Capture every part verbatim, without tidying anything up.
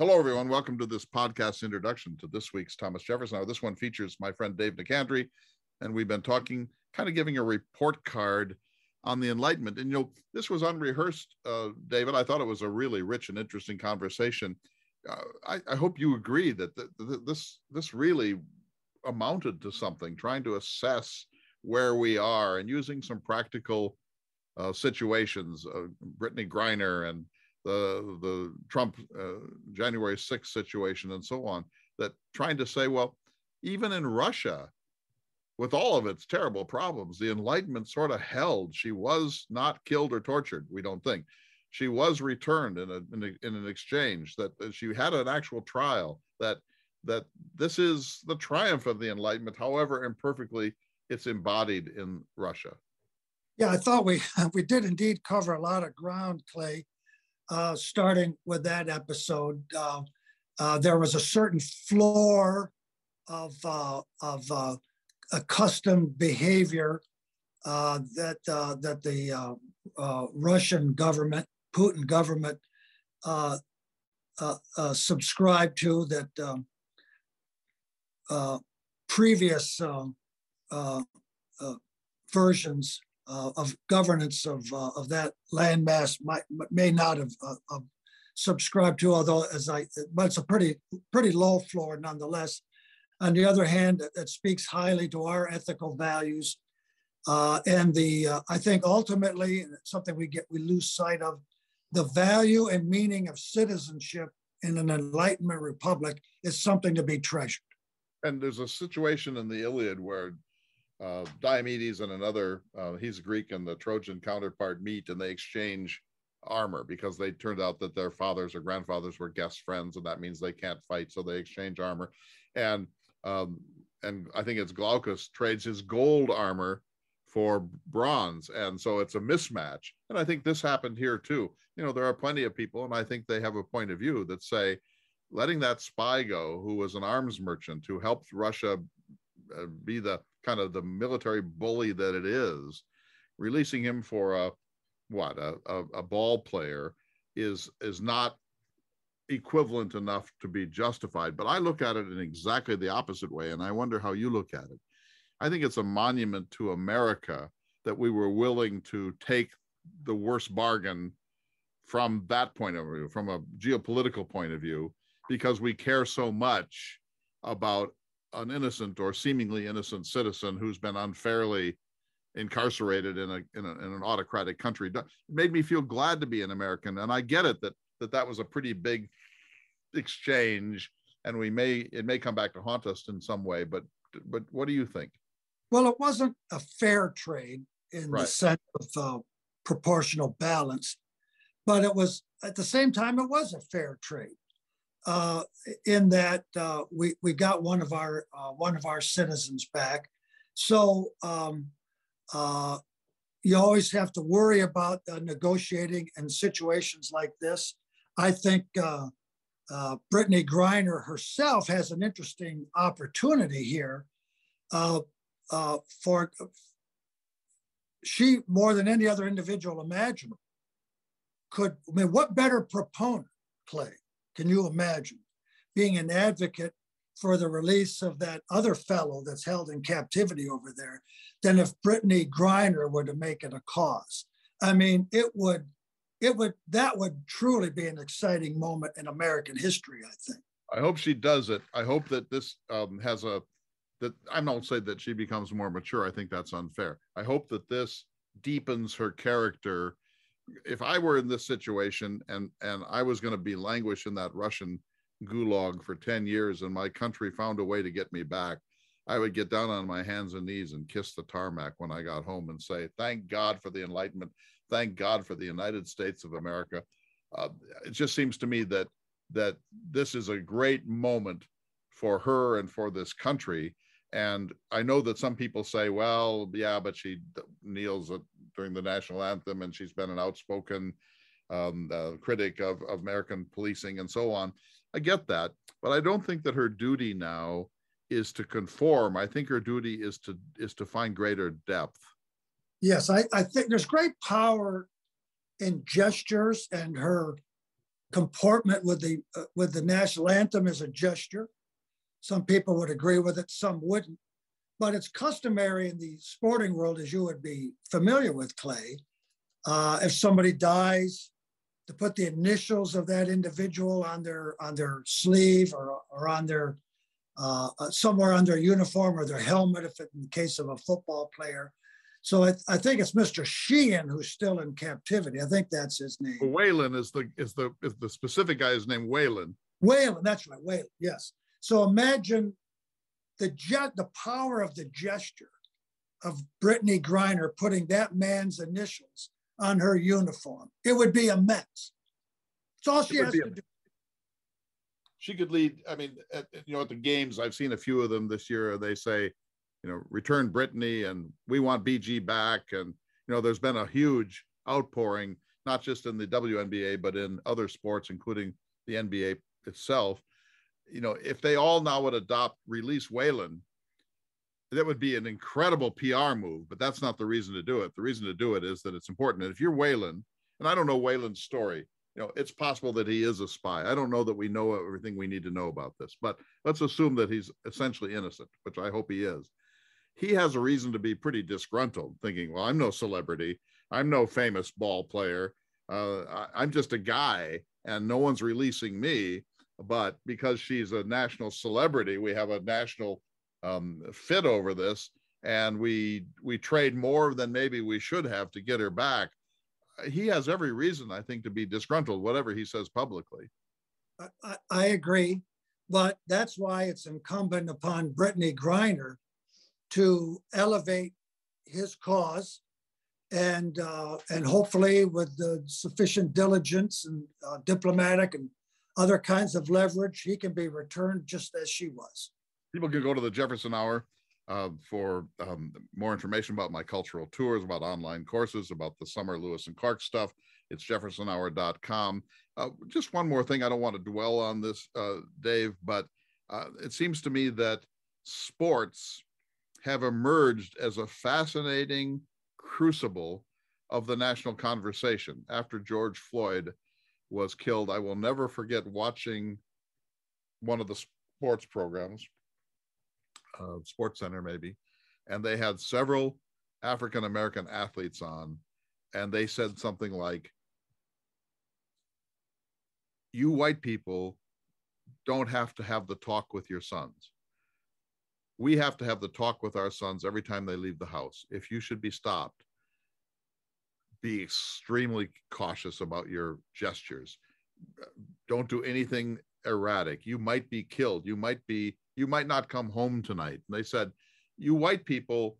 Hello, everyone. Welcome to this podcast introduction to this week's Thomas Jefferson Hour. This one features my friend Dave Nicandri, and we've been talking, kind of giving a report card on the Enlightenment. And, you know, this was unrehearsed, uh, David. I thought it was a really rich and interesting conversation. Uh, I, I hope you agree that the, the, this, this really amounted to something, trying to assess where we are and using some practical uh, situations, uh, Brittney Griner and the the Trump uh, January sixth situation and so on, that trying to say, well, even in Russia, with all of its terrible problems, the Enlightenment sort of held. She was not killed or tortured, we don't think. She was returned in, a, in, a, in an exchange, that she had an actual trial, that that this is the triumph of the Enlightenment, however imperfectly it's embodied in Russia. Yeah, I thought we, we did indeed cover a lot of ground, Clay. Uh, starting with that episode, uh, uh, there was a certain floor of, uh, of uh, accustomed behavior uh, that, uh, that the uh, uh, Russian government, Putin government, uh, uh, uh, subscribed to, that um, uh, previous uh, uh, uh, versions Uh, of governance of uh, of that landmass might may not have uh, uh, subscribed to, although as I, but it's a pretty pretty low floor nonetheless. On the other hand, it, it speaks highly to our ethical values, uh, and the uh, I think ultimately something we get we lose sight of, the value and meaning of citizenship in an Enlightenment republic is something to be treasured. And there's a situation in the Iliad where Uh, Diomedes and another, uh, he's Greek, and the Trojan counterpart meet, and they exchange armor because they turned out that their fathers or grandfathers were guest friends, and that means they can't fight, so they exchange armor. And um, and I think it's Glaucus trades his gold armor for bronze, and so it's a mismatch. And I think this happened here too. You know, there are plenty of people, and I think they have a point of view that say, letting that spy go, who was an arms merchant, who helped Russia uh, be the kind of the military bully that it is, releasing him for a what a, a, a ball player is is not equivalent enough to be justified. But I look at it in exactly the opposite way, and I wonder how you look at it. I think it's a monument to America that we were willing to take the worst bargain from that point of view, from a geopolitical point of view, because we care so much about an innocent or seemingly innocent citizen who's been unfairly incarcerated in, a, in, a, in an autocratic country. It made me feel glad to be an American. And I get it that, that that was a pretty big exchange, and we may, it may come back to haunt us in some way, but, but what do you think? Well, it wasn't a fair trade in right. the sense of uh, proportional balance, but it was, at the same time, it was a fair trade. Uh, in that uh, we we got one of our uh, one of our citizens back, so um, uh, you always have to worry about uh, negotiating in situations like this. I think uh, uh, Brittney Griner herself has an interesting opportunity here. Uh, uh, for she more than any other individual imaginable could. I mean, what better proponent, Clay? Can you imagine being an advocate for the release of that other fellow that's held in captivity over there than if Brittney Griner were to make it a cause? I mean, it would, it would, that would truly be an exciting moment in American history, I think. I hope she does it. I hope that this um, has a, that I'm not saying that she becomes more mature. I think that's unfair. I hope that this deepens her character. If I were in this situation and, and I was going to be languished in that Russian gulag for ten years and my country found a way to get me back, I would get down on my hands and knees and kiss the tarmac when I got home and say, thank God for the Enlightenment. Thank God for the United States of America. Uh, it just seems to me that, that this is a great moment for her and for this country. And I know that some people say, well, yeah, but she kneels at, during the national anthem, and she's been an outspoken um, uh, critic of, of American policing and so on. I get that, but I don't think that her duty now is to conform. I think her duty is to is to find greater depth. Yes, I, I think there's great power in gestures and her comportment with the, uh, with the national anthem is a gesture. Some people would agree with it, some wouldn't. But it's customary in the sporting world, as you would be familiar with, Clay, uh, if somebody dies, to put the initials of that individual on their on their sleeve or, or on their uh, somewhere on their uniform or their helmet, if it, in the case of a football player. So I, I think it's Mister Sheehan who's still in captivity. I think that's his name. Whelan is the is the is the specific guy is named Whelan. Whelan, that's right, Whelan. Yes. So imagine. The, jet, the power of the gesture of Brittney Griner putting that man's initials on her uniform. It would be immense. It's all she has to do. She could lead, I mean, at, you know, at the games, I've seen a few of them this year, they say, you know, return Brittney and we want B G back. And, you know, there's been a huge outpouring, not just in the W N B A, but in other sports, including the N B A itself. You know, if they all now would adopt release Whelan, that would be an incredible P R move, but that's not the reason to do it. The reason to do it is that it's important. And if you're Whelan, and I don't know Whelan's story, you know, it's possible that he is a spy. I don't know that we know everything we need to know about this, but let's assume that he's essentially innocent, which I hope he is. He has a reason to be pretty disgruntled, thinking, well, I'm no celebrity. I'm no famous ball player. Uh, I, I'm just a guy and no one's releasing me. But because she's a national celebrity, we have a national um, fit over this, and we we trade more than maybe we should have to get her back. He has every reason, I think, to be disgruntled, whatever he says publicly. I, I agree, but that's why it's incumbent upon Brittney Griner to elevate his cause, and uh, and hopefully with the sufficient diligence and uh, diplomatic and other kinds of leverage, he can be returned just as she was. People can go to the Jefferson Hour uh, for um, more information about my cultural tours, about online courses, about the summer Lewis and Clark stuff. It's jefferson hour dot com. Uh, just one more thing. I don't want to dwell on this, uh, Dave, but uh, it seems to me that sports have emerged as a fascinating crucible of the national conversation. After George Floyd was killed, I will never forget watching one of the sports programs, uh, Sports Center maybe, and they had several African-American athletes on, and they said something like, you white people don't have to have the talk with your sons. We have to have the talk with our sons every time they leave the house. If you should be stopped, be extremely cautious about your gestures. Don't do anything erratic. You might be killed. You might be, you might not come home tonight. And they said, you white people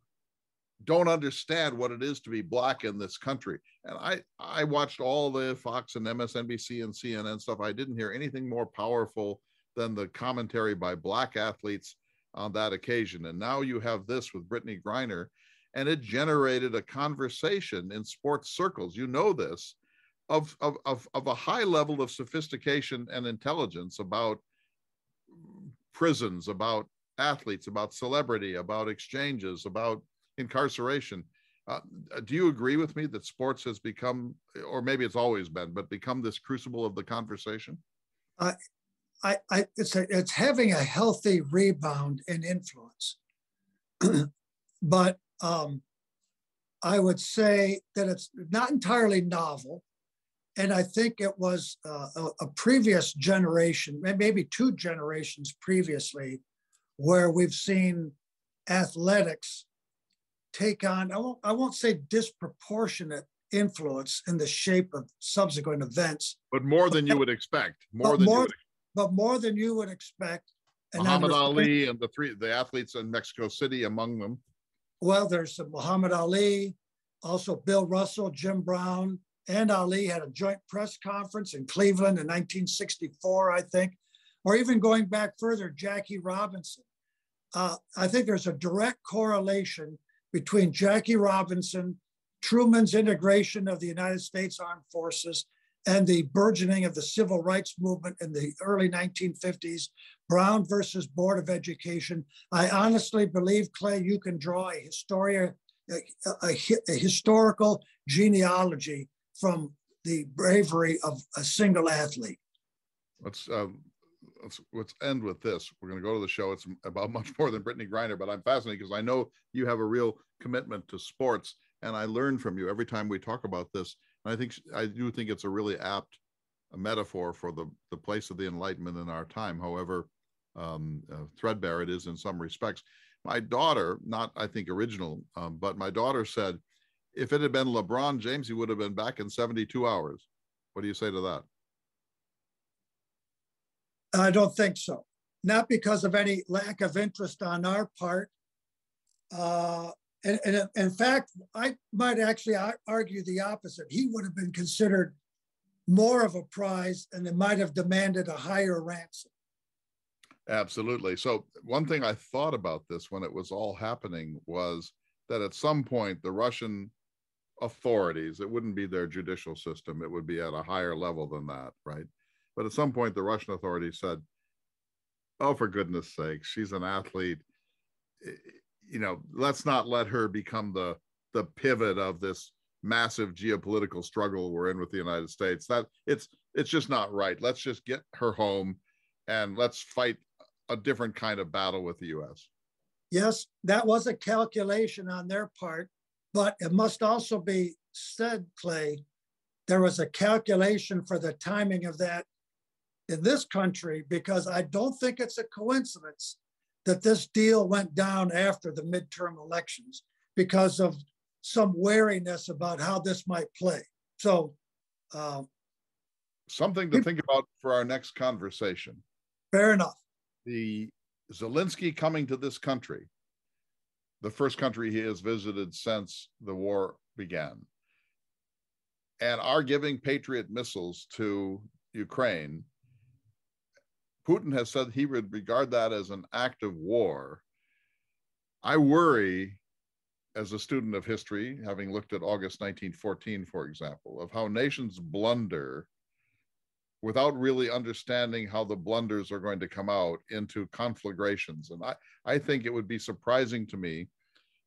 don't understand what it is to be black in this country. And I, I watched all the Fox and M S N B C and C N N stuff. I didn't hear anything more powerful than the commentary by black athletes on that occasion. And now you have this with Brittney Griner, and it generated a conversation in sports circles, you know this, of, of, of, of a high level of sophistication and intelligence about prisons, about athletes, about celebrity, about exchanges, about incarceration. Uh, do you agree with me that sports has become, or maybe it's always been, but become this crucible of the conversation? Uh, I, I, it's, a, it's having a healthy rebound in influence. But Um, I would say that it's not entirely novel. And I think it was uh, a, a previous generation, maybe two generations previously, where we've seen athletics take on, I won't, I won't say disproportionate influence in the shape of subsequent events. But more than you would expect. More than you would expect. But more than you would expect. Muhammad Ali and the three, the athletes in Mexico City among them. Well, there's Muhammad Ali, also Bill Russell, Jim Brown, and Ali had a joint press conference in Cleveland in nineteen sixty-four, I think, or even going back further, Jackie Robinson. Uh, I think there's a direct correlation between Jackie Robinson, Truman's integration of the United States Armed Forces, and the burgeoning of the civil rights movement in the early nineteen fifties, Brown versus Board of Education. I honestly believe, Clay, you can draw a, historia, a, a, a historical genealogy from the bravery of a single athlete. Let's, um, let's, let's end with this. We're going to go to the show. It's about much more than Brittney Griner, but I'm fascinated because I know you have a real commitment to sports, and I learn from you every time we talk about this. And I think, I do think it's a really apt a metaphor for the, the place of the Enlightenment in our time, however um, uh, threadbare it is in some respects. My daughter, not I think original, um, but my daughter said, if it had been LeBron James, he would have been back in seventy-two hours. What do you say to that? I don't think so. Not because of any lack of interest on our part. Uh, and, and in fact, I might actually argue the opposite. He would have been considered more of a prize, and it might have demanded a higher ransom. Absolutely. So one thing I thought about this when it was all happening was that at some point the Russian authorities, it wouldn't be their judicial system, it would be at a higher level than that, right? But at some point the Russian authorities said, oh, for goodness sake, she's an athlete. You know, let's not let her become the, the pivot of this massive geopolitical struggle we're in with the United States. That it's, it's just not right. Let's just get her home and let's fight a different kind of battle with the U S. Yes, that was a calculation on their part, but it must also be said, Clay, there was a calculation for the timing of that in this country, because I don't think it's a coincidence that this deal went down after the midterm elections because of some wariness about how this might play. So um, something to think about for our next conversation. Fair enough. The Zelensky coming to this country, the first country he has visited since the war began, and our giving Patriot missiles to Ukraine, Putin has said he would regard that as an act of war. I worry, as a student of history, having looked at August nineteen fourteen, for example, of how nations blunder without really understanding how the blunders are going to come out into conflagrations. And I, I think it would be surprising to me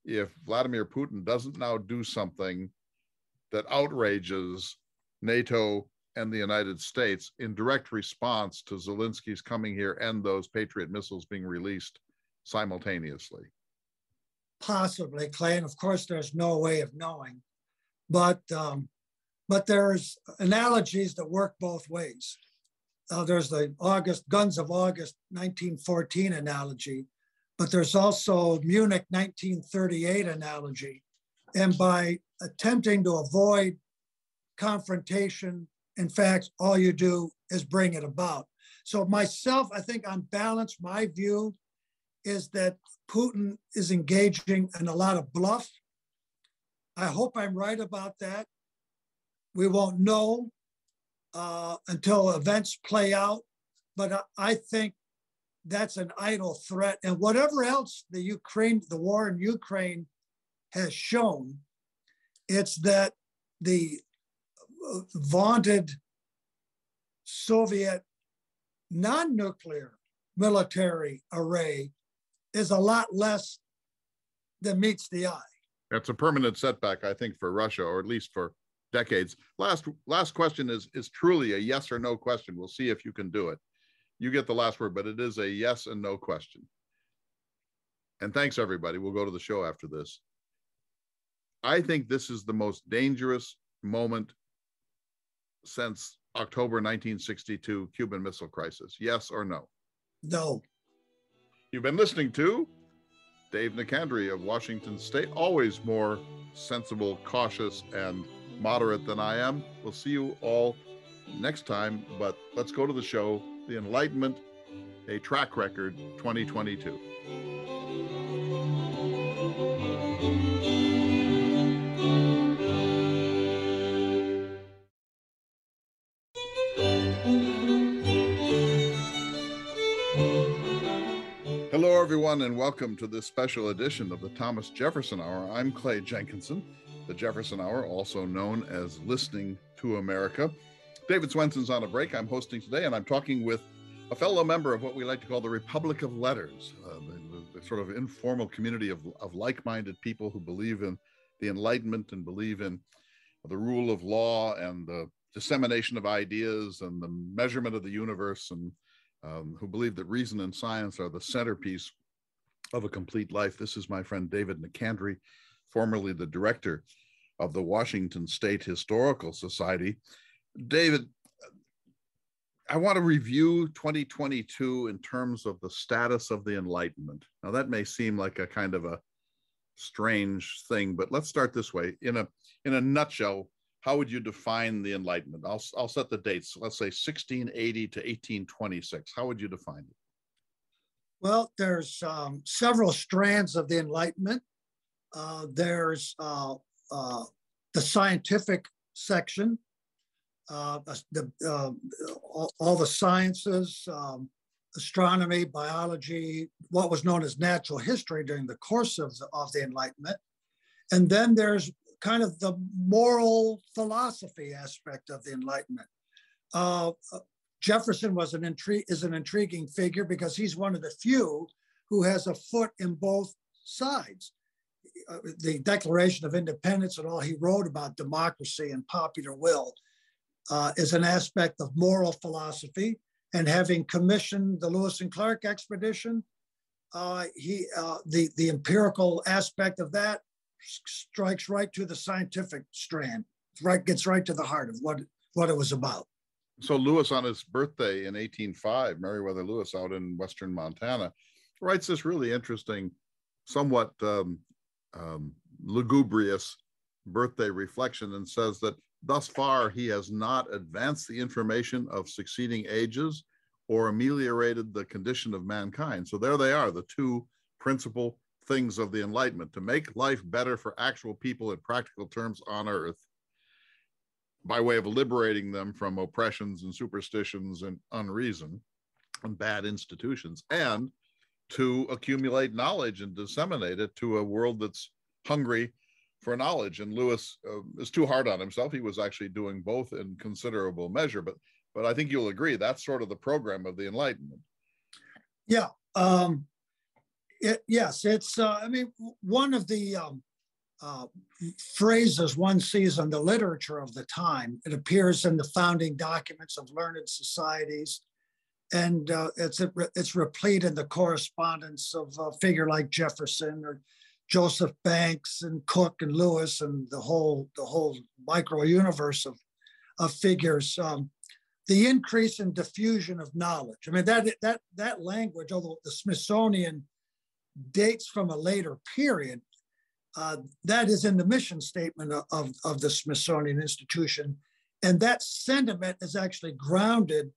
if Vladimir Putin doesn't now do something that outrages NATO and the United States in direct response to Zelensky's coming here and those Patriot missiles being released simultaneously. Possibly, Clay, and of course there's no way of knowing, but um, but there's analogies that work both ways. Uh, there's the August guns of August nineteen fourteen analogy, but there's also Munich nineteen thirty-eight analogy, and by attempting to avoid confrontation, in fact, all you do is bring it about. So myself, I think on balance, my view is that Putin is engaging in a lot of bluff. I hope I'm right about that. We won't know uh, until events play out, but I think that's an idle threat. And whatever else the Ukraine, the war in Ukraine has shown, it's that the vaunted Soviet non-nuclear military array is a lot less than meets the eye. That's a permanent setback, I think, for Russia, or at least for decades. Last last question is, is truly a yes or no question. We'll see if you can do it. You get the last word, but it is a yes and no question. And thanks, everybody. We'll go to the show after this. I think this is the most dangerous moment since October nineteen sixty-two Cuban Missile Crisis. Yes or no? No. You've been listening to Dave Nicandri of Washington State, always more sensible, cautious, and moderate than I am. We'll see you all next time, but let's go to the show, The Enlightenment, a Track Record twenty twenty-two. Everyone, and welcome to this special edition of the Thomas Jefferson Hour. I'm Clay Jenkinson. The Jefferson Hour, also known as Listening to America. David Swenson's on a break. I'm hosting today, and I'm talking with a fellow member of what we like to call the Republic of Letters, uh, the, the sort of informal community of, of like-minded people who believe in the Enlightenment and believe in the rule of law and the dissemination of ideas and the measurement of the universe, and um, who believe that reason and science are the centerpiece of a complete life. This is my friend Dave Nicandri, formerly the director of the Washington State Historical Society. David, I want to review twenty twenty-two in terms of the status of the Enlightenment. Now, that may seem like a kind of a strange thing, but let's start this way. In a, in a nutshell, how would you define the Enlightenment? I'll, I'll set the dates. Let's say sixteen eighty to eighteen twenty-six. How would you define it? Well, there's um, several strands of the Enlightenment. Uh, there's uh, uh, the scientific section, uh, the, uh, all, all the sciences, um, astronomy, biology, what was known as natural history during the course of the, of the Enlightenment. And then there's kind of the moral philosophy aspect of the Enlightenment. Uh, Jefferson was an intri- is an intriguing figure because he's one of the few who has a foot in both sides. Uh, the Declaration of Independence and all he wrote about democracy and popular will uh, is an aspect of moral philosophy. And having commissioned the Lewis and Clark expedition, uh, he uh, the, the empirical aspect of that strikes right to the scientific strand, right, gets right to the heart of what, what it was about. So Lewis, on his birthday in eighteen oh five, Meriwether Lewis out in western Montana, writes this really interesting, somewhat um, um, lugubrious birthday reflection and says that thus far he has not advanced the information of succeeding ages or ameliorated the condition of mankind. So there they are, the two principal things of the Enlightenment: to make life better for actual people in practical terms on earth by way of liberating them from oppressions and superstitions and unreason and bad institutions, and to accumulate knowledge and disseminate it to a world that's hungry for knowledge. And Lewis uh, is too hard on himself. He was actually doing both in considerable measure, but but I think you'll agree that's sort of the program of the Enlightenment. Yeah. Um... It, yes, it's, uh, I mean, one of the um, uh, phrases one sees in the literature of the time, it appears in the founding documents of learned societies, and uh, it's, it's replete in the correspondence of a figure like Jefferson or Joseph Banks and Cook and Lewis and the whole, the whole micro universe of, of figures. Um, the increase in diffusion of knowledge. I mean, that, that, that language, although the Smithsonian dates from a later period, uh, that is in the mission statement of, of the Smithsonian Institution. And that sentiment is actually grounded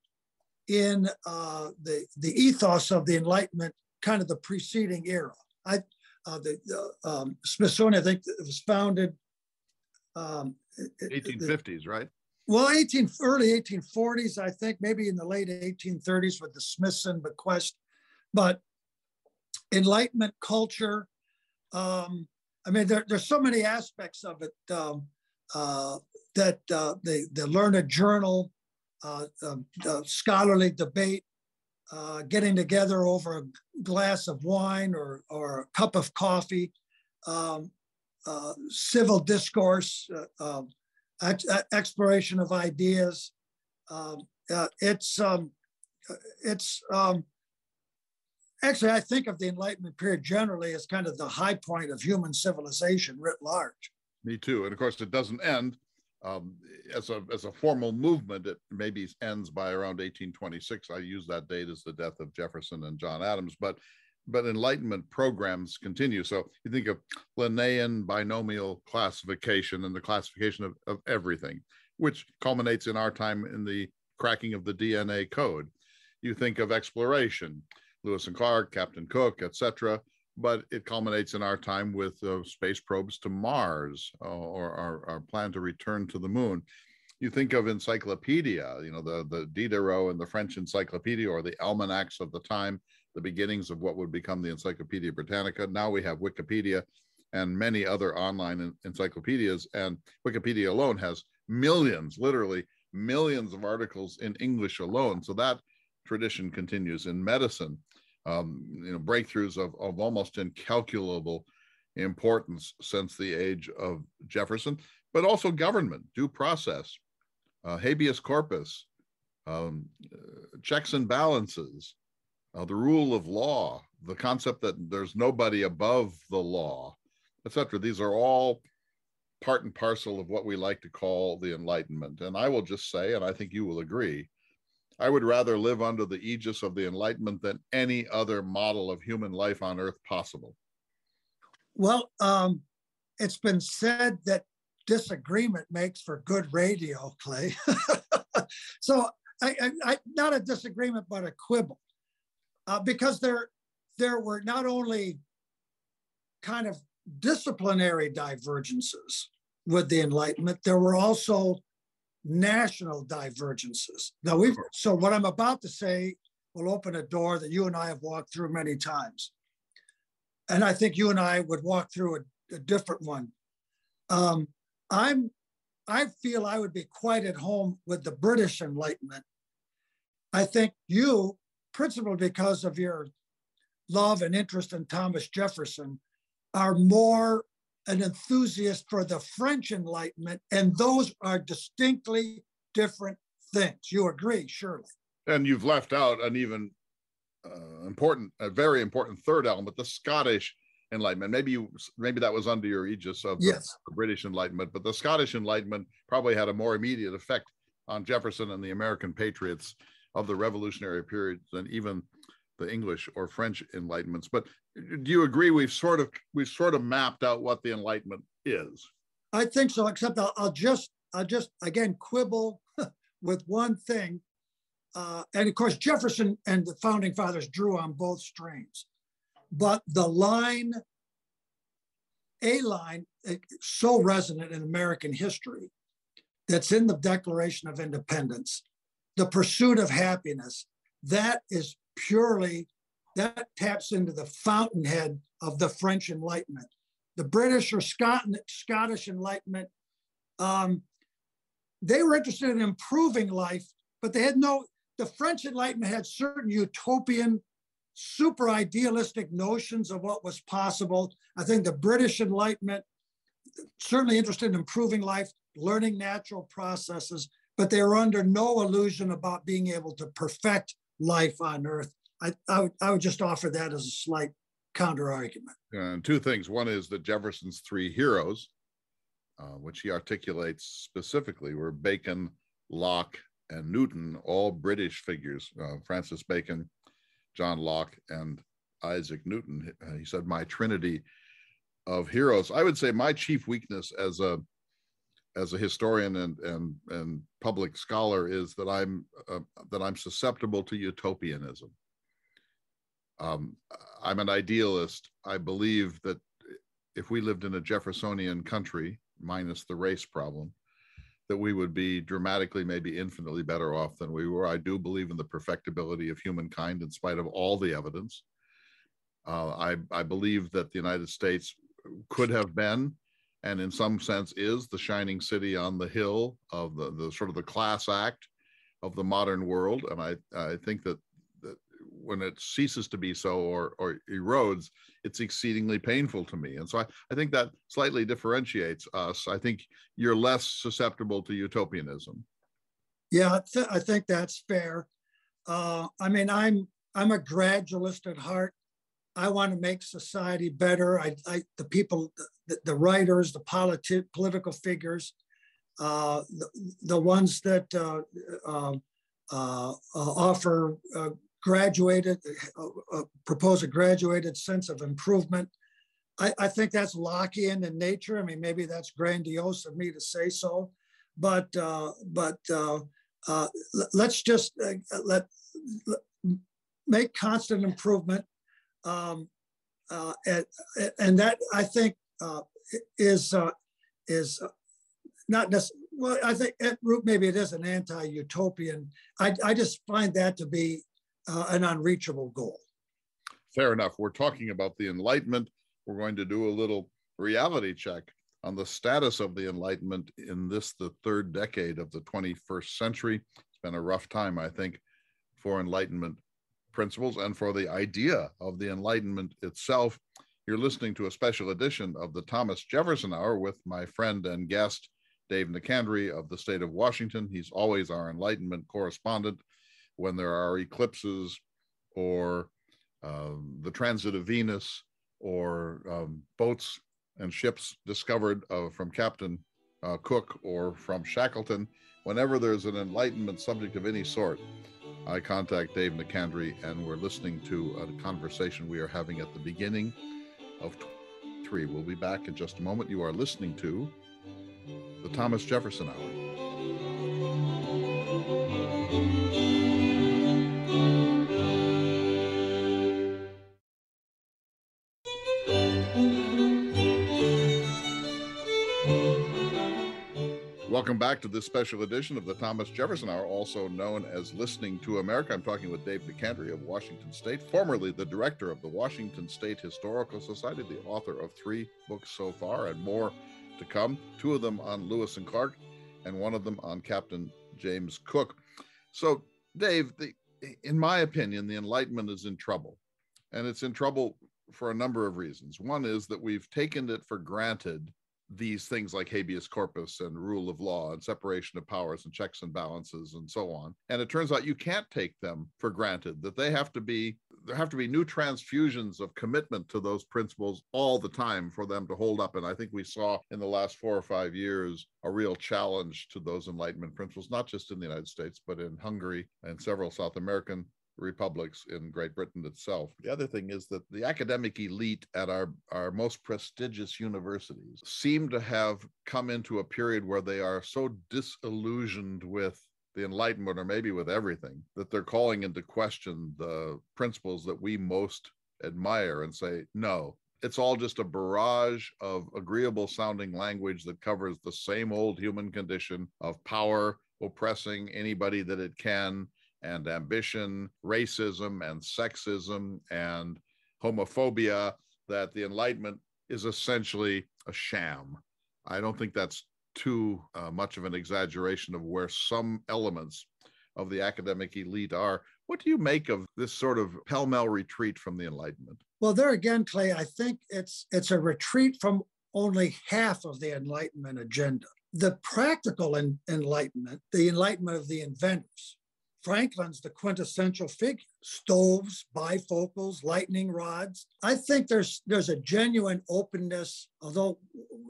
in uh, the, the ethos of the Enlightenment, kind of the preceding era. I, uh, the the um, Smithsonian, I think, it was founded- um, eighteen fifties, the, right? Well, eighteen, early eighteen forties, I think, maybe in the late eighteen thirties with the Smithson bequest. But Enlightenment culture, um, I mean, there, there's so many aspects of it um, uh, that uh, the, the learned journal, uh, uh, the scholarly debate, uh, getting together over a glass of wine or, or a cup of coffee, um, uh, civil discourse, uh, uh, exploration of ideas. Um, uh, it's, um, it's, um, Actually, I think of the Enlightenment period generally as kind of the high point of human civilization writ large. Me too. And of course, it doesn't end um, as a as a formal movement. It maybe ends by around eighteen twenty-six. I use that date as the death of Jefferson and John Adams. But but Enlightenment programs continue. So you think of Linnaean binomial classification and the classification of, of everything, which culminates in our time in the cracking of the D N A code. You think of exploration. Lewis and Clark, Captain Cook, et cetera, but it culminates in our time with uh, space probes to Mars uh, or our, our plan to return to the moon. You think of encyclopedia, you know, the, the Diderot and the French encyclopedia, or the almanacs of the time, the beginnings of what would become the Encyclopedia Britannica. Now we have Wikipedia and many other online encyclopedias, and Wikipedia alone has millions, literally millions of articles in English alone. So that tradition continues in medicine. Um, you know, breakthroughs of, of almost incalculable importance since the age of Jefferson, but also government, due process, uh, habeas corpus, um, uh, checks and balances, uh, the rule of law, the concept that there's nobody above the law, et cetera. These are all part and parcel of what we like to call the Enlightenment. And I will just say, and I think you will agree, I would rather live under the aegis of the Enlightenment than any other model of human life on earth possible. Well, um, it's been said that disagreement makes for good radio, Clay. So I, I, I, not a disagreement, but a quibble, uh, because there, there were not only kind of disciplinary divergences with the Enlightenment, there were also national divergences. Now, we've, so what I'm about to say will open a door that you and I have walked through many times. And I think you and I would walk through a, a different one. Um, I'm, I feel I would be quite at home with the British Enlightenment. I think you, principally because of your love and interest in Thomas Jefferson, are more an enthusiast for the French Enlightenment, and those are distinctly different things. You agree, surely. And you've left out an even uh, important, a very important third element, the Scottish Enlightenment. Maybe you, maybe that was under your aegis of the, yes. the British Enlightenment, but the Scottish Enlightenment probably had a more immediate effect on Jefferson and the American patriots of the revolutionary period than even the English or French Enlightenments. But do you agree we've sort of we've sort of mapped out what the Enlightenment is? I think so, except I'll, I'll just I'll just again quibble with one thing, uh, and of course Jefferson and the founding fathers drew on both streams, but the line, a line so resonant in American history that's in the Declaration of Independence, the pursuit of happiness, that is purely, that taps into the fountainhead of the French Enlightenment. The British or Scottish Enlightenment, um, they were interested in improving life, but they had no, the French Enlightenment had certain utopian, super idealistic notions of what was possible. I think the British Enlightenment, certainly interested in improving life, learning natural processes, but they were under no illusion about being able to perfect life on earth. I, I, would, I would just offer that as a slight counter argument. And two things. One is that Jefferson's three heroes, uh, which he articulates specifically, were Bacon, Locke, and Newton, all British figures, uh, Francis Bacon, John Locke, and Isaac Newton. He said, my trinity of heroes. I would say my chief weakness as a as a historian and, and, and public scholar is that I'm, uh, that I'm susceptible to utopianism. Um, I'm an idealist. I believe that if we lived in a Jeffersonian country, minus the race problem, that we would be dramatically, maybe infinitely better off than we were. I do believe in the perfectibility of humankind in spite of all the evidence. Uh, I, I believe that the United States could have been, and in some sense is, the shining city on the hill of the, the sort of the class act of the modern world. And I, I think that, that when it ceases to be so or, or erodes, it's exceedingly painful to me. And so I, I think that slightly differentiates us. I think you're less susceptible to utopianism. Yeah, th- I think that's fair. Uh, I mean, I'm, I'm a gradualist at heart. I want to make society better. I, I the people, the, the writers, the politi- political figures, uh, the, the ones that uh, uh, uh, offer uh, graduated, uh, uh, propose a graduated sense of improvement. I, I think that's Lockean in nature. I mean, maybe that's grandiose of me to say so, but uh, but uh, uh, let's just uh, let, let make constant improvement. Um, uh, and, and that I think uh, is uh, is not necessarily, well, I think at root maybe it is an anti-utopian. I, I just find that to be uh, an unreachable goal. Fair enough. We're talking about the Enlightenment. We're going to do a little reality check on the status of the Enlightenment in this, the third decade of the twenty-first century. It's been a rough time, I think, for Enlightenment principles and for the idea of the Enlightenment itself. You're listening to a special edition of the Thomas Jefferson Hour with my friend and guest, Dave Nicandri of the state of Washington. He's always our Enlightenment correspondent when there are eclipses or uh, the transit of Venus or um, boats and ships discovered uh, from Captain uh, Cook or from Shackleton. Whenever there's an Enlightenment subject of any sort, I contact Dave Nicandri, and we're listening to a conversation we are having at the beginning of twenty twenty-three. We'll be back in just a moment. You are listening to the Thomas Jefferson Hour. Welcome back to this special edition of the Thomas Jefferson Hour, also known as Listening to America. I'm talking with Dave Nicandri of Washington State, formerly the director of the Washington State Historical Society, the author of three books so far and more to come, two of them on Lewis and Clark and one of them on Captain James Cook. So, Dave, the, in my opinion, the Enlightenment is in trouble, and it's in trouble for a number of reasons. One is that we've taken it for granted these things like habeas corpus and rule of law and separation of powers and checks and balances and so on. And it turns out you can't take them for granted, that they have to be, there have to be new transfusions of commitment to those principles all the time for them to hold up. And I think we saw in the last four or five years a real challenge to those Enlightenment principles, not just in the United States, but in Hungary and several South American republics, in Great Britain itself. The other thing is that the academic elite at our, our most prestigious universities seem to have come into a period where they are so disillusioned with the Enlightenment, or maybe with everything, that they're calling into question the principles that we most admire and say, no, it's all just a barrage of agreeable sounding language that covers the same old human condition of power oppressing anybody that it can, and ambition, racism, and sexism, and homophobia, that the Enlightenment is essentially a sham. I don't think that's too uh, much of an exaggeration of where some elements of the academic elite are. What do you make of this sort of pell-mell retreat from the Enlightenment? Well, there again, Clay, I think it's it's a retreat from only half of the Enlightenment agenda. The practical en- Enlightenment, the Enlightenment of the inventors, Franklin's the quintessential figure: stoves, bifocals, lightning rods. I think there's there's a genuine openness, although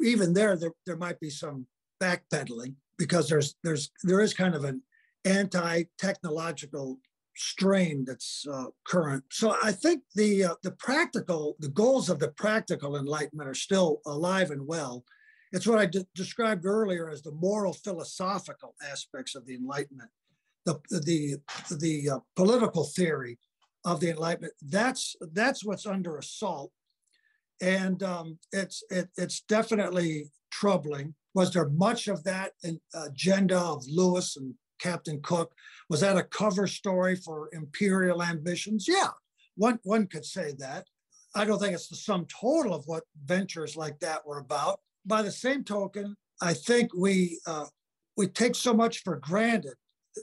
even there, there, there might be some backpedaling, because there's there's there is kind of an anti-technological strain that's uh, current. So I think the uh, the practical, the goals of the practical Enlightenment are still alive and well. It's what I de- described earlier as the moral philosophical aspects of the Enlightenment. The the the uh, political theory of the Enlightenment, that's that's what's under assault, and um, it's it, it's definitely troubling. Was there much of that in, agenda of Lewis and Captain Cook? Was that a cover story for imperial ambitions? Yeah, one one could say that. I don't think it's the sum total of what ventures like that were about. By the same token, I think we uh, we take so much for granted.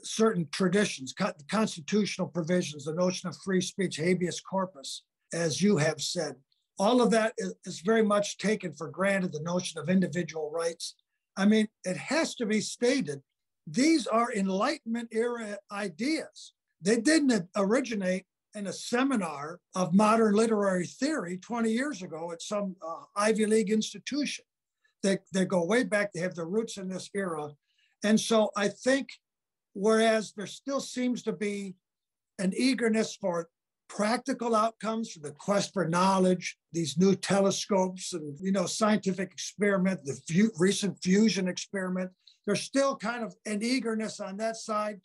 Certain traditions, constitutional provisions, the notion of free speech, habeas corpus, as you have said, all of that is very much taken for granted, the notion of individual rights. I mean, it has to be stated, these are Enlightenment era ideas. They didn't originate in a seminar of modern literary theory twenty years ago at some uh, Ivy League institution. They, they go way back, they have their roots in this era. And so I think, whereas there still seems to be an eagerness for practical outcomes, for the quest for knowledge, these new telescopes and, you know, scientific experiment, the few, recent fusion experiment, there's still kind of an eagerness on that side,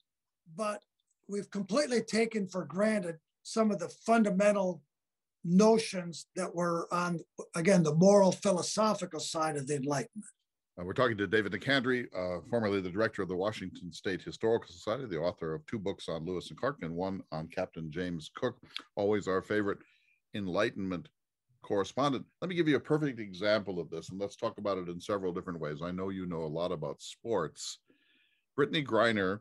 but we've completely taken for granted some of the fundamental notions that were on, again, the moral philosophical side of the Enlightenment. Uh, we're talking to David Nicandri, uh, formerly the director of the Washington State Historical Society, the author of two books on Lewis and Clark and one on Captain James Cook, always our favorite Enlightenment correspondent. Let me give you a perfect example of this, and let's talk about it in several different ways. I know you know a lot about sports. Brittney Griner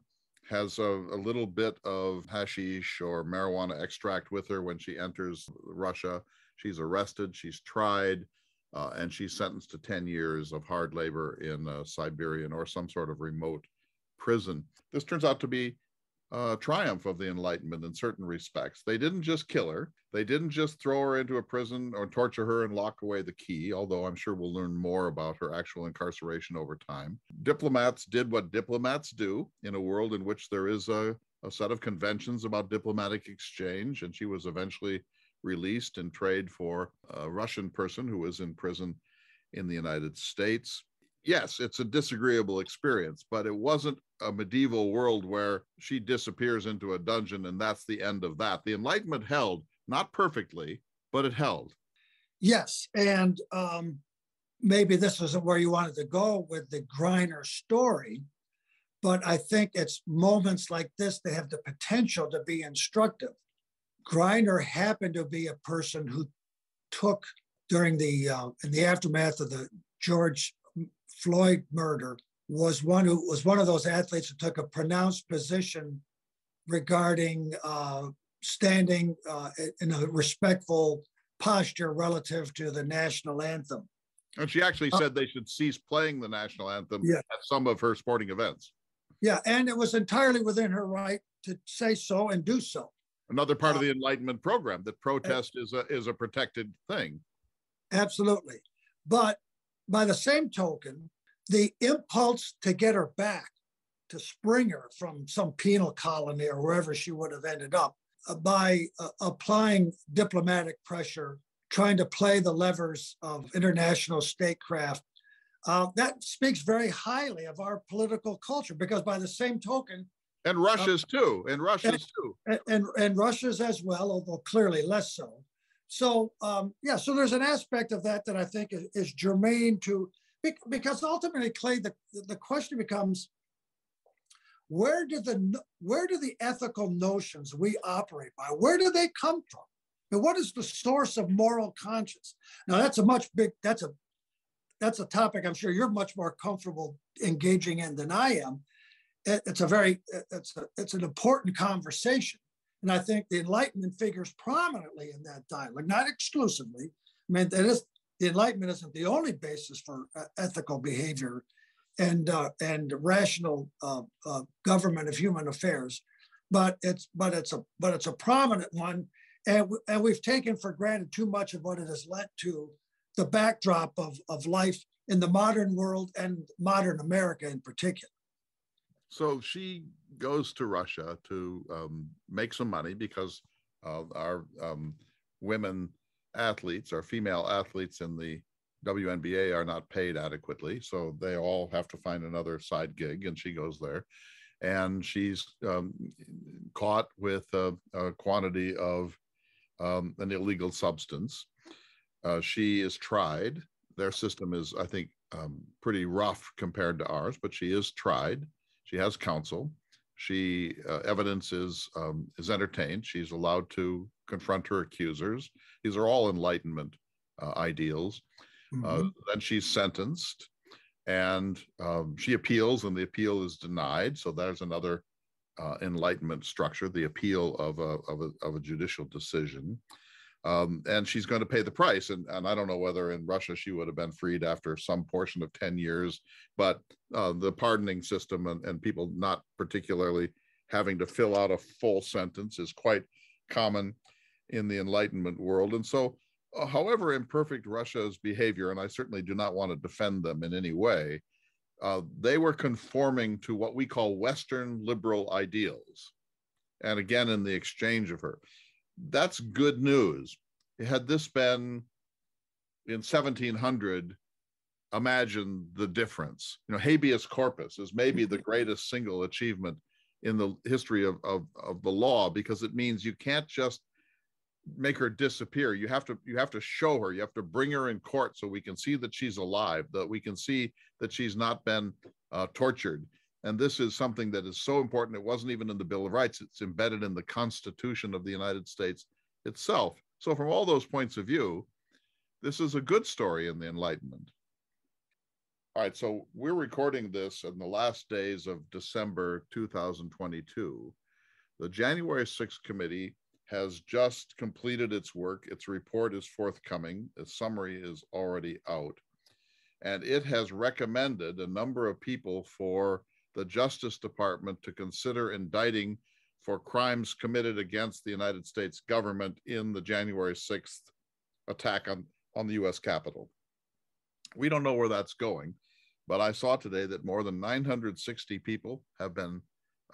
has a, a little bit of hashish or marijuana extract with her when she enters Russia. She's arrested. She's tried. Uh, and she's sentenced to ten years of hard labor in uh, Siberian or some sort of remote prison. This turns out to be a triumph of the Enlightenment in certain respects. They didn't just kill her. They didn't just throw her into a prison or torture her and lock away the key, although I'm sure we'll learn more about her actual incarceration over time. Diplomats did what diplomats do in a world in which there is a, a set of conventions about diplomatic exchange, and she was eventually released in trade for a Russian person who was in prison in the United States. Yes, it's a disagreeable experience, but it wasn't a medieval world where she disappears into a dungeon and that's the end of that. The Enlightenment held, not perfectly, but it held. Yes, and um, maybe this isn't where you wanted to go with the Griner story, but I think it's moments like this that have the potential to be instructive. Griner happened to be a person who took during the, uh, in the aftermath of the George Floyd murder, was one who was one of those athletes who took a pronounced position regarding uh, standing uh, in a respectful posture relative to the national anthem. And she actually said uh, they should cease playing the national anthem yeah. at some of her sporting events. Yeah, and it was entirely within her right to say so and do so. Another part of the Enlightenment program, that protest is a, is a protected thing. Absolutely. But by the same token, the impulse to get her back, to spring her from some penal colony or wherever she would have ended up, uh, by uh, applying diplomatic pressure, trying to play the levers of international statecraft, uh, that speaks very highly of our political culture, because by the same token, And Russia's too, and Russia's too. And, and, and Russia's as well, although clearly less so. So, um, yeah, so there's an aspect of that that I think is, is germane to, because ultimately, Clay, the, the question becomes, where do the, where do the ethical notions we operate by, where do they come from? And what is the source of moral conscience? Now, that's a much big, that's a, that's a topic I'm sure you're much more comfortable engaging in than I am. It's a very, it's, a, it's an important conversation. And I think the Enlightenment figures prominently in that dialogue, not exclusively. I mean, it is, the Enlightenment isn't the only basis for uh, ethical behavior and, uh, and rational uh, uh, government of human affairs, but it's, but it's, a, but it's a prominent one. And, w and we've taken for granted too much of what it has led to, the backdrop of, of life in the modern world and modern America in particular. So she goes to Russia to um, make some money because uh, our um, women athletes, our female athletes in the W N B A are not paid adequately. So they all have to find another side gig, and she goes there. And she's um, caught with a, a quantity of um, an illegal substance. Uh, she is tried. Their system is, I think, um, pretty rough compared to ours, but she is tried. She has counsel. She uh, evidence is um, is entertained. She's allowed to confront her accusers. These are all Enlightenment uh, ideals. Mm-hmm. uh, then she's sentenced, and um, she appeals, and the appeal is denied. So there's another uh, Enlightenment structure: the appeal of a of a, of a judicial decision. Um, and she's going to pay the price. And, and I don't know whether in Russia she would have been freed after some portion of ten years, but uh, the pardoning system and, and people not particularly having to fill out a full sentence is quite common in the Enlightenment world. And so, uh, however imperfect Russia's behavior, and I certainly do not want to defend them in any way, uh, they were conforming to what we call Western liberal ideals. And again, in the exchange of her. That's good news. Had this been in seventeen hundred, imagine the difference. You know, habeas corpus is maybe the greatest single achievement in the history of, of, of the law, because it means you can't just make her disappear. You have to, you have to show her, you have to bring her in court so we can see that she's alive, that we can see that she's not been uh, tortured. And this is something that is so important. It wasn't even in the Bill of Rights. It's embedded in the Constitution of the United States itself. So from all those points of view, this is a good story in the Enlightenment. All right, so we're recording this in the last days of December two thousand twenty-two. The January sixth committee has just completed its work. Its report is forthcoming. Its summary is already out. And it has recommended a number of people for the Justice Department to consider indicting for crimes committed against the United States government in the January sixth attack on, on the U S Capitol. We don't know where that's going, but I saw today that more than nine hundred sixty people have been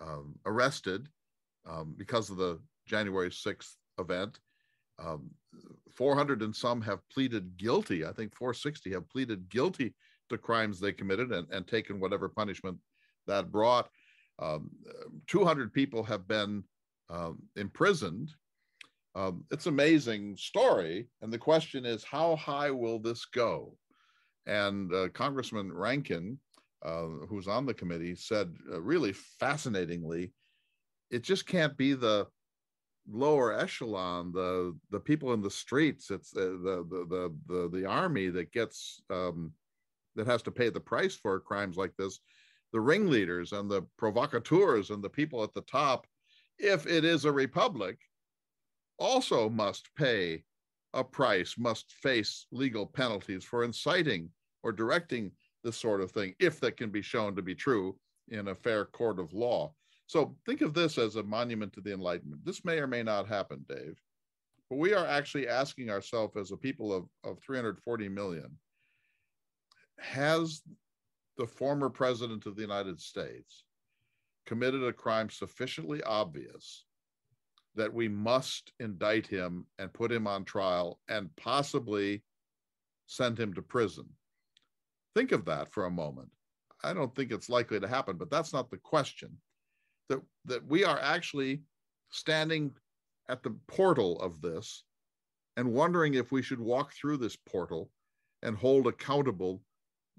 um, arrested um, because of the January sixth event. Um, four hundred and some have pleaded guilty. I think four hundred sixty have pleaded guilty to crimes they committed and, and taken whatever punishment that brought. Um, two hundred people have been um, imprisoned. Um, it's an amazing story. And the question is, how high will this go? And uh, Congressman Rankin, uh, who's on the committee, said uh, really fascinatingly, it just can't be the lower echelon, the the people in the streets, it's the the the the, the army that gets um, that has to pay the price for crimes like this. The ringleaders and the provocateurs and the people at the top, if it is a republic, also must pay a price, must face legal penalties for inciting or directing this sort of thing, if that can be shown to be true in a fair court of law. So think of this as a monument to the Enlightenment. This may or may not happen, Dave, but we are actually asking ourselves as a people of, of three hundred forty million, has the former president of the United States committed a crime sufficiently obvious that we must indict him and put him on trial and possibly send him to prison? Think of that for a moment. I don't think it's likely to happen, but that's not the question. That, that we are actually standing at the portal of this and wondering if we should walk through this portal and hold accountable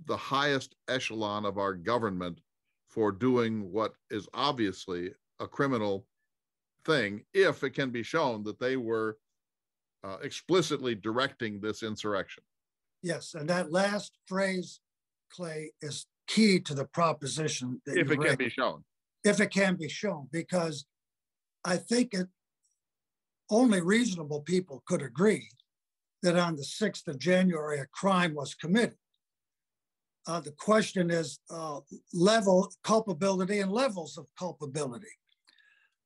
the highest echelon of our government for doing what is obviously a criminal thing, if it can be shown that they were uh, explicitly directing this insurrection. Yes, and that last phrase, Clay, is key to the proposition that if it can be shown. If it can be shown, because I think it, only reasonable people could agree that on the sixth of January, a crime was committed. Uh, the question is uh, level culpability and levels of culpability.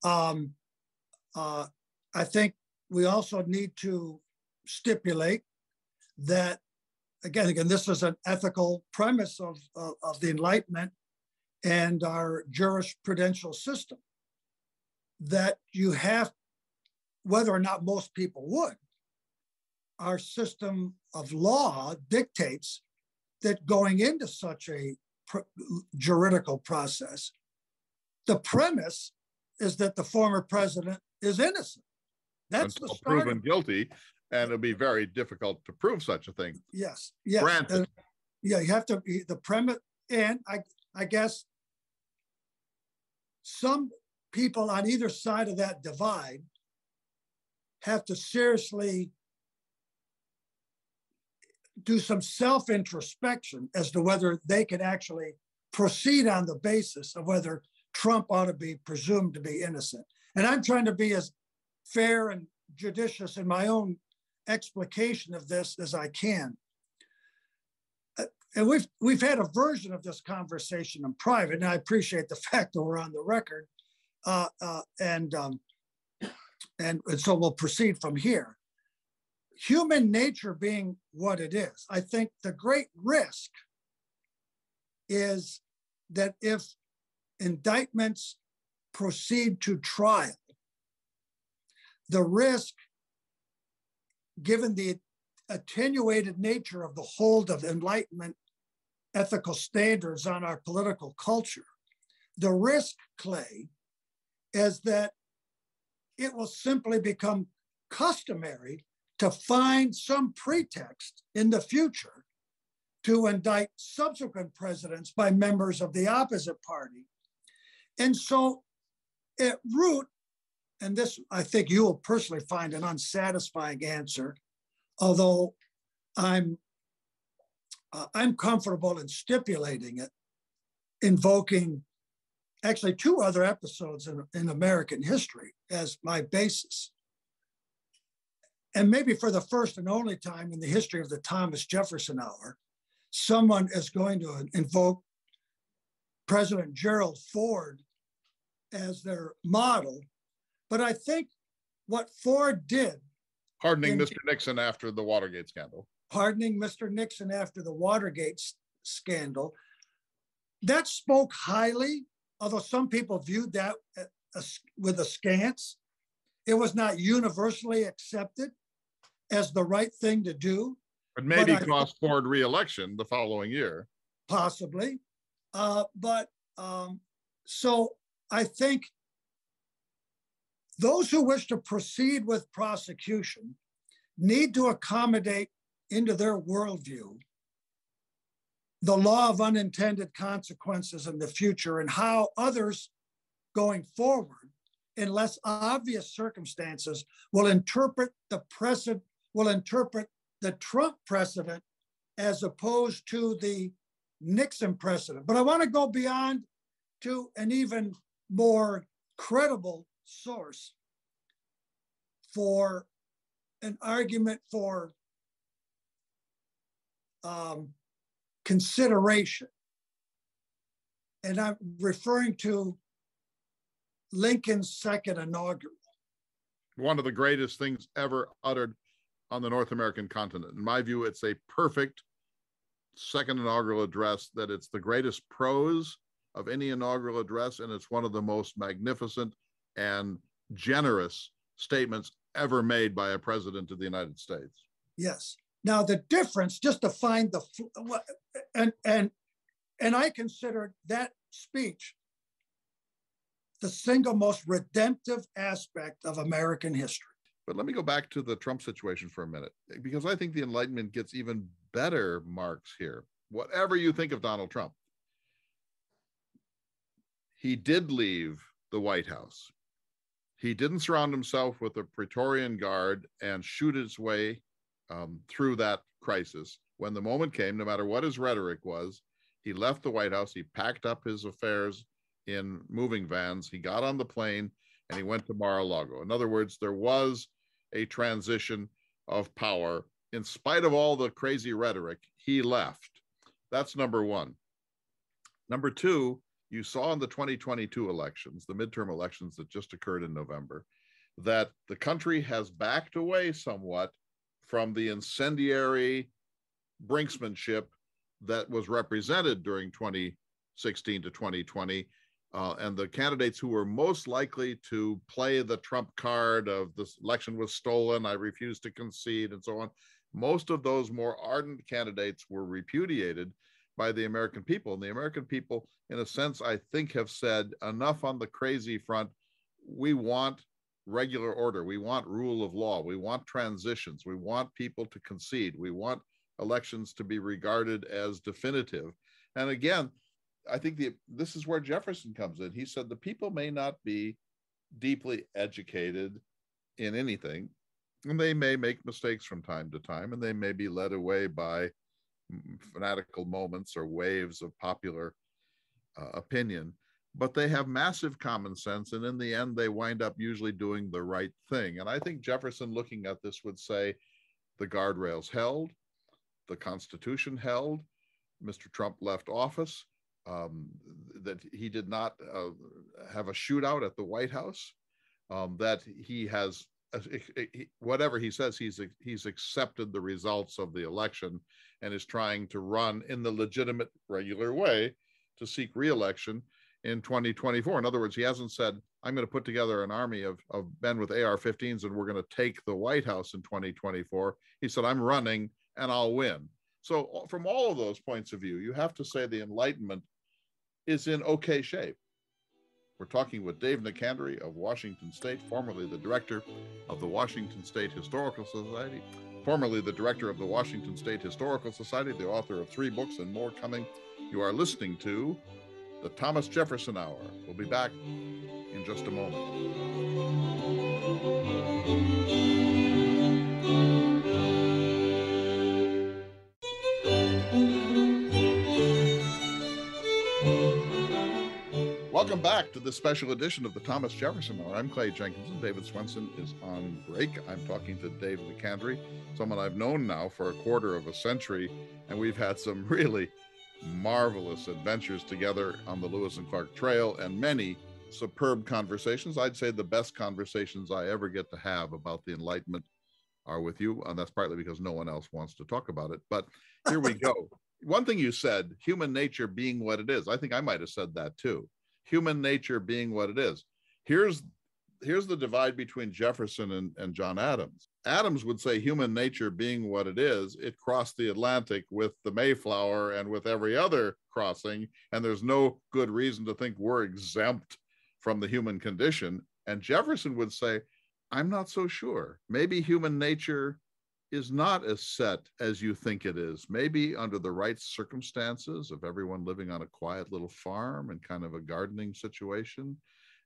Um, uh, I think we also need to stipulate that, again, again, this is an ethical premise of, of, of the Enlightenment and our jurisprudential system, that you have, whether or not most people would, our system of law dictates that going into such a pr- juridical process, the premise is that the former president is innocent. That's Until the starting. Proven guilty, and it'll be very difficult to prove such a thing. Yes, yes. Granted. And, yeah, you have to, the premise, and I, I guess some people on either side of that divide have to seriously do some self-introspection as to whether they can actually proceed on the basis of whether Trump ought to be presumed to be innocent. And I'm trying to be as fair and judicious in my own explication of this as I can. And we've we've had a version of this conversation in private, and I appreciate the fact that we're on the record, uh, uh, and, um, and and so we'll proceed from here. Human nature being what it is, I think the great risk is that if indictments proceed to trial, the risk, given the attenuated nature of the hold of Enlightenment ethical standards on our political culture, the risk, Clay, is that it will simply become customary to find some pretext in the future to indict subsequent presidents by members of the opposite party. And so at root, and this I think you will personally find an unsatisfying answer, although I'm, uh, I'm comfortable in stipulating it, invoking actually two other episodes in, in American history as my basis And maybe for the first and only time in the history of the Thomas Jefferson Hour, someone is going to invoke President Gerald Ford as their model. But I think what Ford did— Hardening in, Mister Nixon after the Watergate scandal. Hardening Mister Nixon after the Watergate scandal. That spoke highly, although some people viewed that with askance. It was not universally accepted as the right thing to do. But maybe but cost I, Ford re-election the following year. Possibly. Uh, but um, so I think those who wish to proceed with prosecution need to accommodate into their worldview the law of unintended consequences in the future and how others going forward, in less obvious circumstances, will interpret the precedent, will interpret the Trump precedent as opposed to the Nixon precedent. But I want to go beyond to an even more credible source for an argument for um, consideration. And I'm referring to Lincoln's second inaugural. One of the greatest things ever uttered on the North American continent. In my view, it's a perfect second inaugural address, that it's the greatest prose of any inaugural address, and it's one of the most magnificent and generous statements ever made by a president of the United States. Yes. Now the difference, just to find the, and and and I considered that speech the single most redemptive aspect of American history. But let me go back to the Trump situation for a minute, because I think the Enlightenment gets even better marks here. Whatever you think of Donald Trump, he did leave the White House. He didn't surround himself with a Praetorian Guard and shoot his way um, through that crisis. When the moment came, no matter what his rhetoric was, he left the White House. He packed up his affairs in moving vans. He got on the plane and he went to Mar-a-Lago. In other words, there was a transition of power. In spite of all the crazy rhetoric, he left. That's number one. Number two, you saw in the twenty twenty-two elections, the midterm elections that just occurred in November, that the country has backed away somewhat from the incendiary brinksmanship that was represented during twenty sixteen to twenty twenty. Uh, and the candidates who were most likely to play the Trump card of this election was stolen, I refuse to concede, and so on. Most of those more ardent candidates were repudiated by the American people. And the American people, in a sense, I think have said enough on the crazy front. We want regular order. We want rule of law. We want transitions. We want people to concede. We want elections to be regarded as definitive. And again, I think the, this is where Jefferson comes in. He said the people may not be deeply educated in anything, and they may make mistakes from time to time, and they may be led away by fanatical moments or waves of popular uh, opinion, but they have massive common sense, and in the end, they wind up usually doing the right thing. And I think Jefferson, looking at this, would say the guardrails held, the Constitution held, Mister Trump left office, Um, that he did not uh, have a shootout at the White House, um, that he has, uh, he, whatever he says, he's, he's accepted the results of the election and is trying to run in the legitimate, regular way to seek re-election in twenty twenty-four. In other words, he hasn't said, I'm going to put together an army of, of men with A R fifteens and we're going to take the White House in twenty twenty-four. He said, I'm running and I'll win. So from all of those points of view, you have to say the Enlightenment is in okay shape. We're talking with Dave Nicandri of Washington State, formerly the director of the Washington State Historical Society, formerly the director of the Washington State Historical Society, the author of three books and more coming. You are listening to the Thomas Jefferson Hour. We'll be back in just a moment. Welcome back to this special edition of the Thomas Jefferson Hour. I'm Clay Jenkinson. David Swenson is on break. I'm talking to Dave Nicandri, someone I've known now for a quarter of a century, and we've had some really marvelous adventures together on the Lewis and Clark Trail and many superb conversations. I'd say the best conversations I ever get to have about the Enlightenment are with you, and that's partly because no one else wants to talk about it. But here we go. One thing you said, human nature being what it is. I think I might have said that too. Human nature being what it is. Here's, here's the divide between Jefferson and, and John Adams. Adams would say human nature being what it is, it crossed the Atlantic with the Mayflower and with every other crossing, and there's no good reason to think we're exempt from the human condition. And Jefferson would say, I'm not so sure. Maybe human nature is not as set as you think it is. Maybe under the right circumstances of everyone living on a quiet little farm and kind of a gardening situation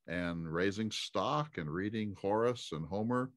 and raising stock and reading Horace and Homer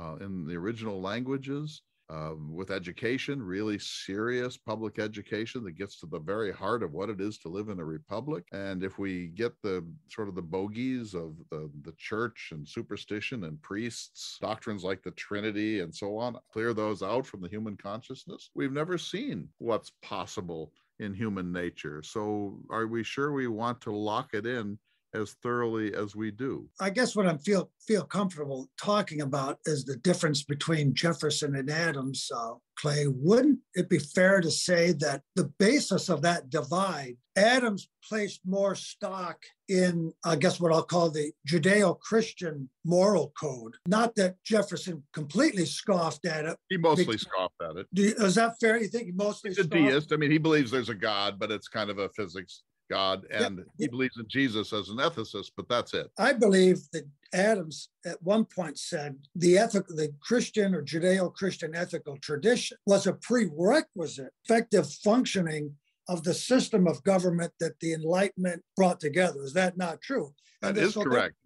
uh, in the original languages, um, with education, really serious public education that gets to the very heart of what it is to live in a republic. And if we get the sort of the bogeys of the, the church and superstition and priests, doctrines like the Trinity and so on, clear those out from the human consciousness, we've never seen what's possible in human nature. So are we sure we want to lock it in as thoroughly as we do? I guess what I feel feel comfortable talking about is the difference between Jefferson and Adams, uh, Clay. Wouldn't it be fair to say that the basis of that divide, Adams placed more stock in, I guess, what I'll call the Judeo-Christian moral code? Not that Jefferson completely scoffed at it. He mostly because, scoffed at it. Do you, is that fair? You think he mostly He's a scoffed? Deist. I mean, he believes there's a God, but it's kind of a physics God, and yeah, he believes in Jesus as an ethicist, but that's it. I believe that Adams at one point said the ethic, the Christian or Judeo-Christian ethical tradition was a prerequisite effective functioning of the system of government that the Enlightenment brought together. Is that not true? And that is so correct. That,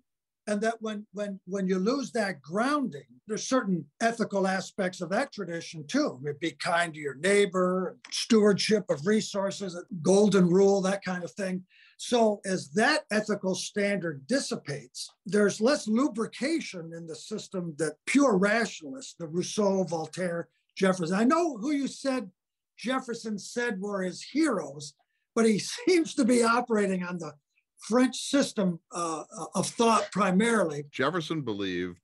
and that when when when you lose that grounding, there's certain ethical aspects of that tradition too. I mean, be kind to your neighbor, stewardship of resources, golden rule, that kind of thing. So as that ethical standard dissipates, there's less lubrication in the system that pure rationalists, the Rousseau, Voltaire, Jefferson, I know who you said Jefferson said were his heroes, but he seems to be operating on the French system uh, of thought primarily. Jefferson believed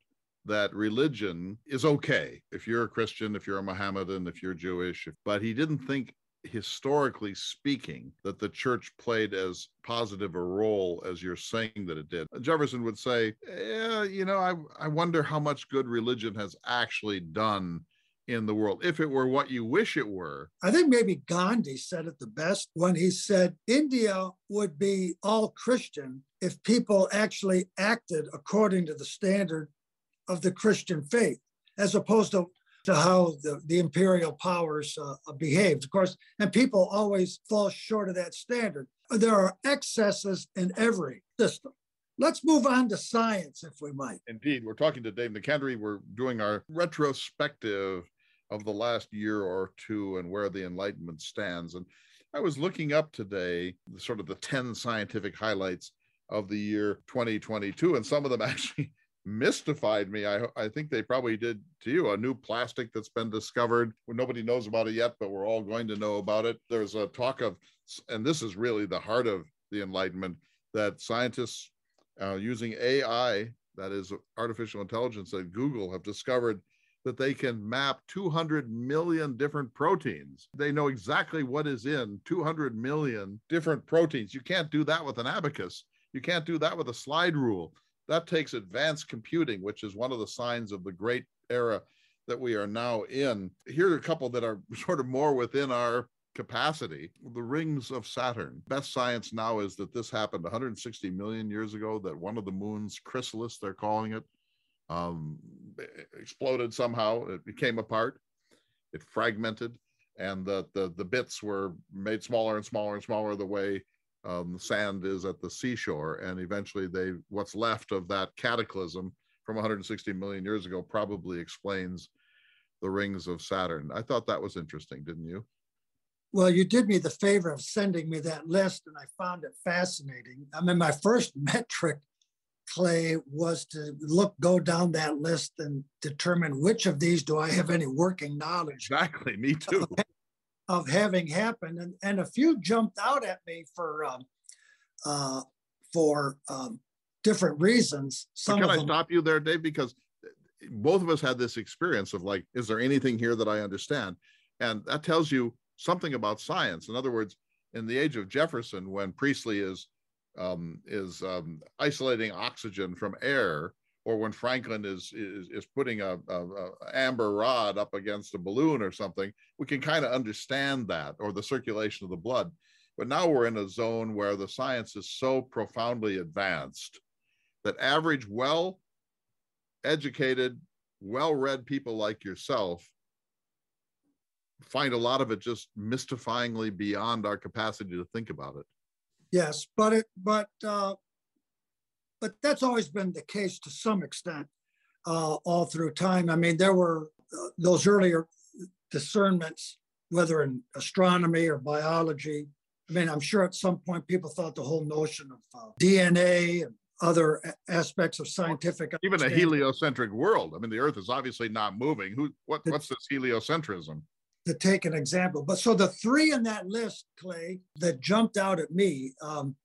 that religion is okay if you're a Christian, if you're a Mohammedan, if you're Jewish, but he didn't think, historically speaking, that the church played as positive a role as you're saying that it did. Jefferson would say, yeah, you know, I, I wonder how much good religion has actually done in the world, if it were what you wish it were. I think maybe Gandhi said it the best when he said India would be all Christian if people actually acted according to the standard of the Christian faith, as opposed to, to how the, the imperial powers uh, behaved, of course. And people always fall short of that standard. There are excesses in every system. Let's move on to science, if we might. Indeed. We're talking to Dave Nicandri. We're doing our retrospective of the last year or two and where the Enlightenment stands. And I was looking up today the, sort of the ten scientific highlights of the year twenty twenty-two, and some of them actually mystified me. I, I think they probably did to you. A new plastic that's been discovered where nobody knows about it yet, but we're all going to know about it. There's a talk of, and this is really the heart of the Enlightenment, that scientists uh, using A I, that is artificial intelligence at Google, have discovered that they can map two hundred million different proteins. They know exactly what is in two hundred million different proteins. You can't do that with an abacus. You can't do that with a slide rule. That takes advanced computing, which is one of the signs of the great era that we are now in. Here are a couple that are sort of more within our capacity. The rings of Saturn. Best science now is that this happened one hundred sixty million years ago, that one of the moon's chrysalis, they're calling it, um, exploded somehow. It became apart. It fragmented, and the, the, the bits were made smaller and smaller and smaller the way Um, the sand is at the seashore, and eventually they, what's left of that cataclysm from one hundred sixty million years ago probably explains the rings of Saturn. I thought that was interesting, didn't you? Well, you did me the favor of sending me that list, and I found it fascinating. I mean, my first metric, Clay, was to look, go down that list and determine which of these do I have any working knowledge. Exactly, me too. Of, of having happened. And, and a few jumped out at me for um, uh, for um, different reasons. Some can I them, stop you there, Dave? Because both of us had this experience of like, is there anything here that I understand? And that tells you something about science. In other words, in the age of Jefferson, when Priestley is um, is um, isolating oxygen from air, or when Franklin is is, is putting a, a, a amber rod up against a balloon or something, we can kind of understand that, or the circulation of the blood. But now we're in a zone where the science is so profoundly advanced that average, well-educated, well-read people like yourself find a lot of it just mystifyingly beyond our capacity to think about it. Yes, but it, but uh, but that's always been the case to some extent uh, all through time. I mean, there were uh, those earlier discernments, whether in astronomy or biology. I mean, I'm sure at some point people thought the whole notion of uh, D N A and other aspects of scientific, even a heliocentric world. I mean, the Earth is obviously not moving. Who? What? What's this heliocentrism? To take an example. But so the three in that list, Clay, that jumped out at me, um,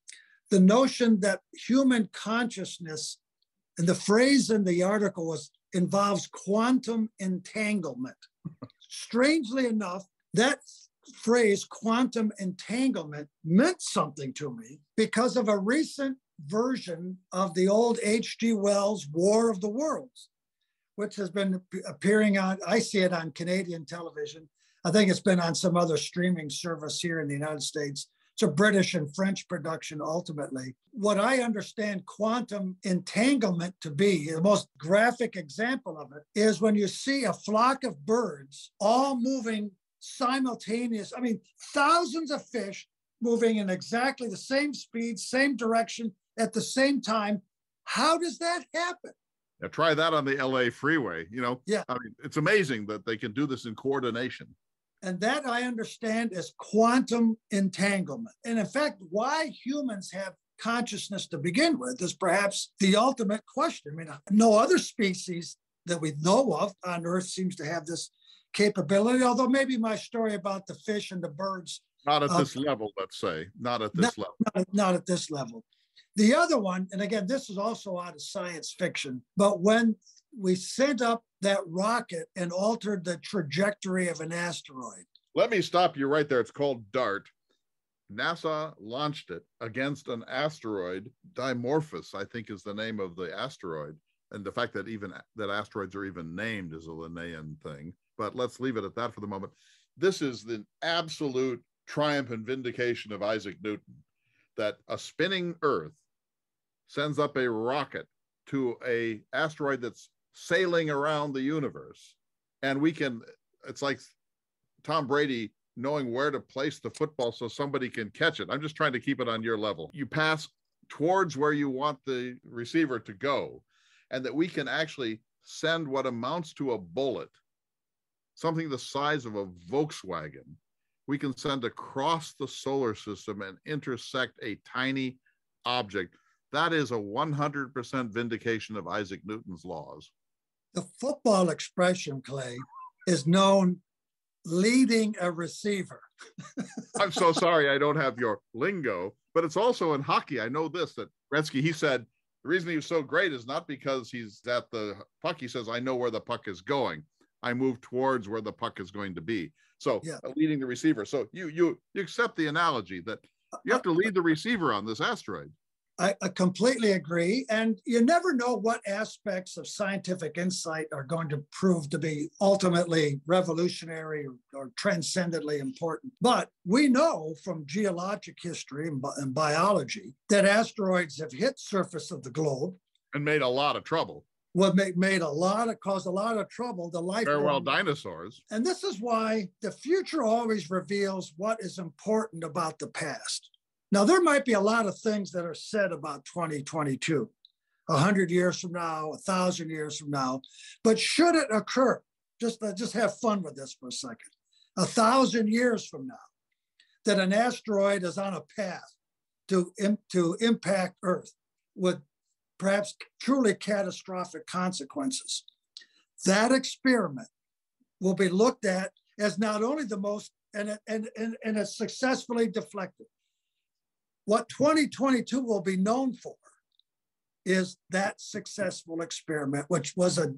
the notion that human consciousness, and the phrase in the article was, involves quantum entanglement. Strangely enough, that phrase, quantum entanglement, meant something to me because of a recent version of the old H G Wells' War of the Worlds, which has been appearing on, I see it on Canadian television. I think it's been on some other streaming service here in the United States. It's a British and French production, ultimately. What I understand quantum entanglement to be, the most graphic example of it, is when you see a flock of birds all moving simultaneous. I mean, thousands of fish moving in exactly the same speed, same direction, at the same time. How does that happen? Now try that on the L A freeway, you know? Yeah. I mean, it's amazing that they can do this in coordination. And that, I understand, is quantum entanglement. And in fact, why humans have consciousness to begin with is perhaps the ultimate question. I mean, no other species that we know of on Earth seems to have this capability, although maybe my story about the fish and the birds. Not at uh, this level, let's say. Not at this not, level. Not, not at this level. The other one, and again, this is also out of science fiction, but when we sent up that rocket and altered the trajectory of an asteroid. Let me stop you right there. It's called DART. NASA launched it against an asteroid. Dimorphos, I think, is the name of the asteroid. And the fact that even that asteroids are even named is a Linnaean thing. But let's leave it at that for the moment. This is the absolute triumph and vindication of Isaac Newton, that a spinning Earth sends up a rocket to a asteroid that's sailing around the universe. And we can, it's like Tom Brady knowing where to place the football so somebody can catch it. I'm just trying to keep it on your level. You pass towards where you want the receiver to go, and that we can actually send what amounts to a bullet, something the size of a Volkswagen, we can send across the solar system and intersect a tiny object. That is a one hundred percent vindication of Isaac Newton's laws. The football expression, Clay, is known leading a receiver. I'm so sorry I don't have your lingo, but it's also in hockey. I know this, that Gretzky, he said, the reason he was so great is not because he's at the puck. He says, I know where the puck is going. I move towards where the puck is going to be. So yeah. uh, leading the receiver. So you you you accept the analogy that you have to lead the receiver on this asteroid. I, I completely agree. And you never know what aspects of scientific insight are going to prove to be ultimately revolutionary or, or transcendently important. But we know from geologic history and, bi and biology that asteroids have hit the surface of the globe. And made a lot of trouble. What made, made a lot of, caused a lot of trouble, the life. Farewell dinosaurs. And this is why the future always reveals what is important about the past. Now, there might be a lot of things that are said about twenty twenty-two, one hundred years from now, one thousand years from now. But should it occur, just, just have fun with this for a second, one thousand years from now, that an asteroid is on a path to, to impact Earth with perhaps truly catastrophic consequences. That experiment will be looked at as not only the most, and, and, and, and it's successfully deflected. What twenty twenty-two will be known for is that successful experiment, which was a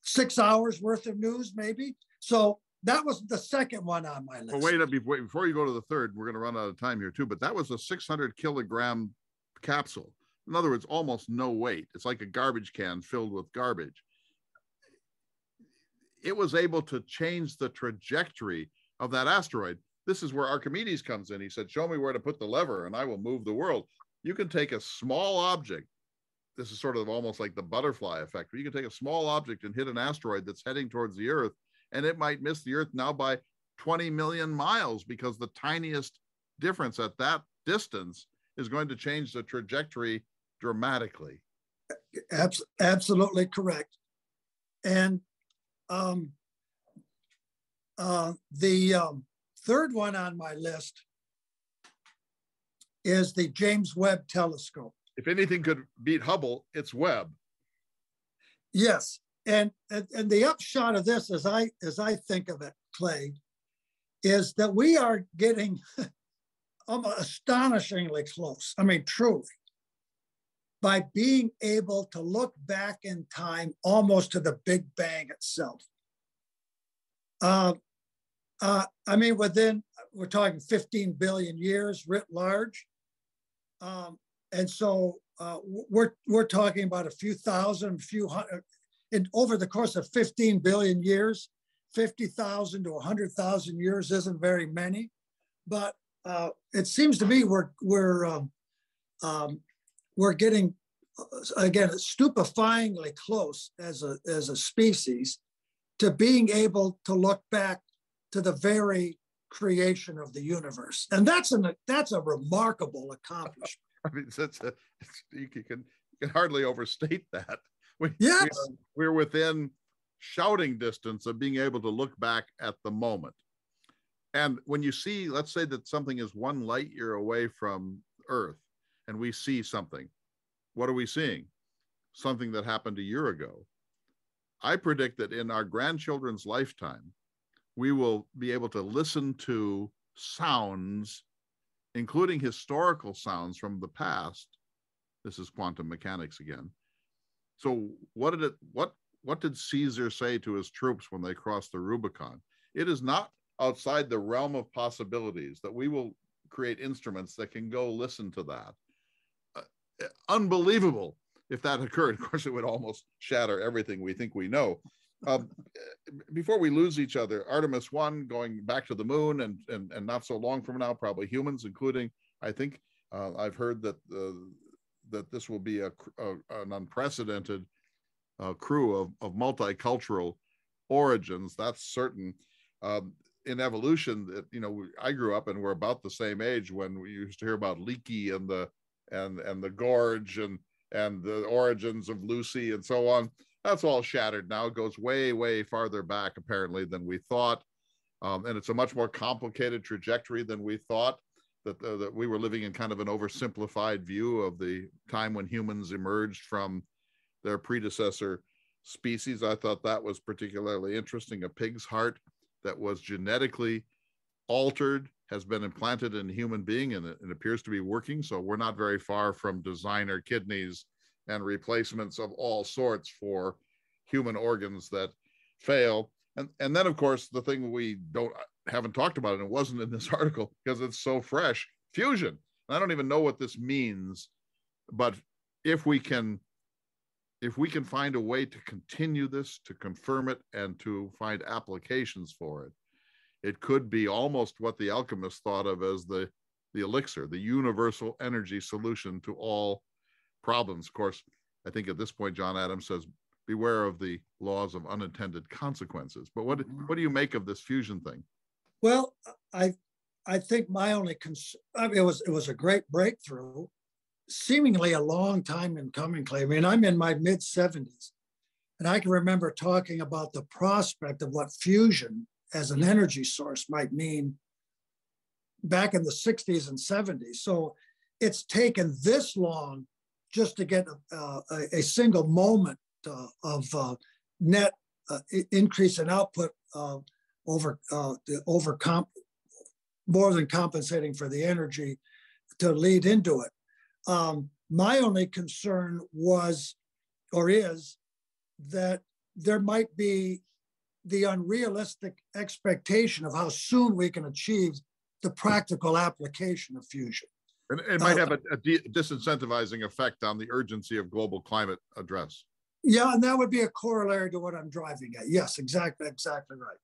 six hours worth of news, maybe. So that was the second one on my list. Well, wait up, before you go to the third, we're going to run out of time here too, but that was a six hundred kilogram capsule. In other words, almost no weight. It's like a garbage can filled with garbage. It was able to change the trajectory of that asteroid. This is where Archimedes comes in. He said, show me where to put the lever and I will move the world. You can take a small object. This is sort of almost like the butterfly effect, where you can take a small object and hit an asteroid that's heading towards the Earth, and it might miss the Earth now by twenty million miles, because the tiniest difference at that distance is going to change the trajectory dramatically. Absolutely correct. And um, uh, the um, third one on my list is the James Webb Telescope. If anything could beat Hubble, it's Webb. Yes, and, and and the upshot of this, as I as I think of it, Clay, is that we are getting astonishingly close. I mean, truly, by being able to look back in time almost to the Big Bang itself. Uh, uh, I mean, within we're talking fifteen billion years writ large. Um, And so uh, we're we're talking about a few thousand, few hundred, and over the course of fifteen billion years, fifty thousand to one hundred thousand years isn't very many, but uh, it seems to me we're we're um, um, we're getting again stupefyingly close as a as a species to being able to look back to the very creation of the universe, and that's an that's a remarkable accomplishment. I mean, it's a, it's, you, can, you can hardly overstate that. We, yes. we are, we're within shouting distance of being able to look back at the moment. And when you see, let's say that something is one light year away from Earth and we see something, what are we seeing? Something that happened a year ago. I predict that in our grandchildren's lifetime, we will be able to listen to sounds, including historical sounds from the past. This is quantum mechanics again. So what did it, what, what did Caesar say to his troops when they crossed the Rubicon? It is not outside the realm of possibilities that we will create instruments that can go listen to that. Uh, unbelievable if that occurred. Of course, it would almost shatter everything we think we know. Um, before we lose each other, Artemis one going back to the moon, and and, and not so long from now, probably humans, including, I think, uh, I've heard that uh, that this will be a, a an unprecedented uh, crew of, of multicultural origins. That's certain. Um, in evolution, that, you know, I grew up and we're about the same age when we used to hear about Leaky and the and and the gorge and and the origins of Lucy and so on. That's all shattered now. It goes way, way farther back, apparently, than we thought. Um, and it's a much more complicated trajectory than we thought, that, uh, that we were living in kind of an oversimplified view of the time when humans emerged from their predecessor species. I thought that was particularly interesting. A pig's heart that was genetically altered has been implanted in a human being, and it, it appears to be working. So we're not very far from designer kidneys and replacements of all sorts for human organs that fail. And, and then, of course, the thing we don't haven't talked about, and it wasn't in this article because it's so fresh, fusion. And I don't even know what this means, but if we can, if we can find a way to continue this, to confirm it, and to find applications for it, it could be almost what the alchemists thought of as the, the elixir, the universal energy solution to all problems. Of course, I think at this point, John Adams says, beware of the laws of unintended consequences. But what, what do you make of this fusion thing? Well, I, I think my only concern, I mean, it was, it was a great breakthrough, seemingly a long time in coming, Clay. I mean, I'm in my mid seventies, and I can remember talking about the prospect of what fusion as an energy source might mean back in the sixties and seventies. So it's taken this long just to get uh, a, a single moment uh, of uh, net uh, increase in output uh, over, uh, over comp more than compensating for the energy to lead into it. Um, my only concern was, or is, that there might be the unrealistic expectation of how soon we can achieve the practical application of fusion. And it might have a, a disincentivizing effect on the urgency of global climate address. Yeah, and that would be a corollary to what I'm driving at. Yes, exactly, exactly right.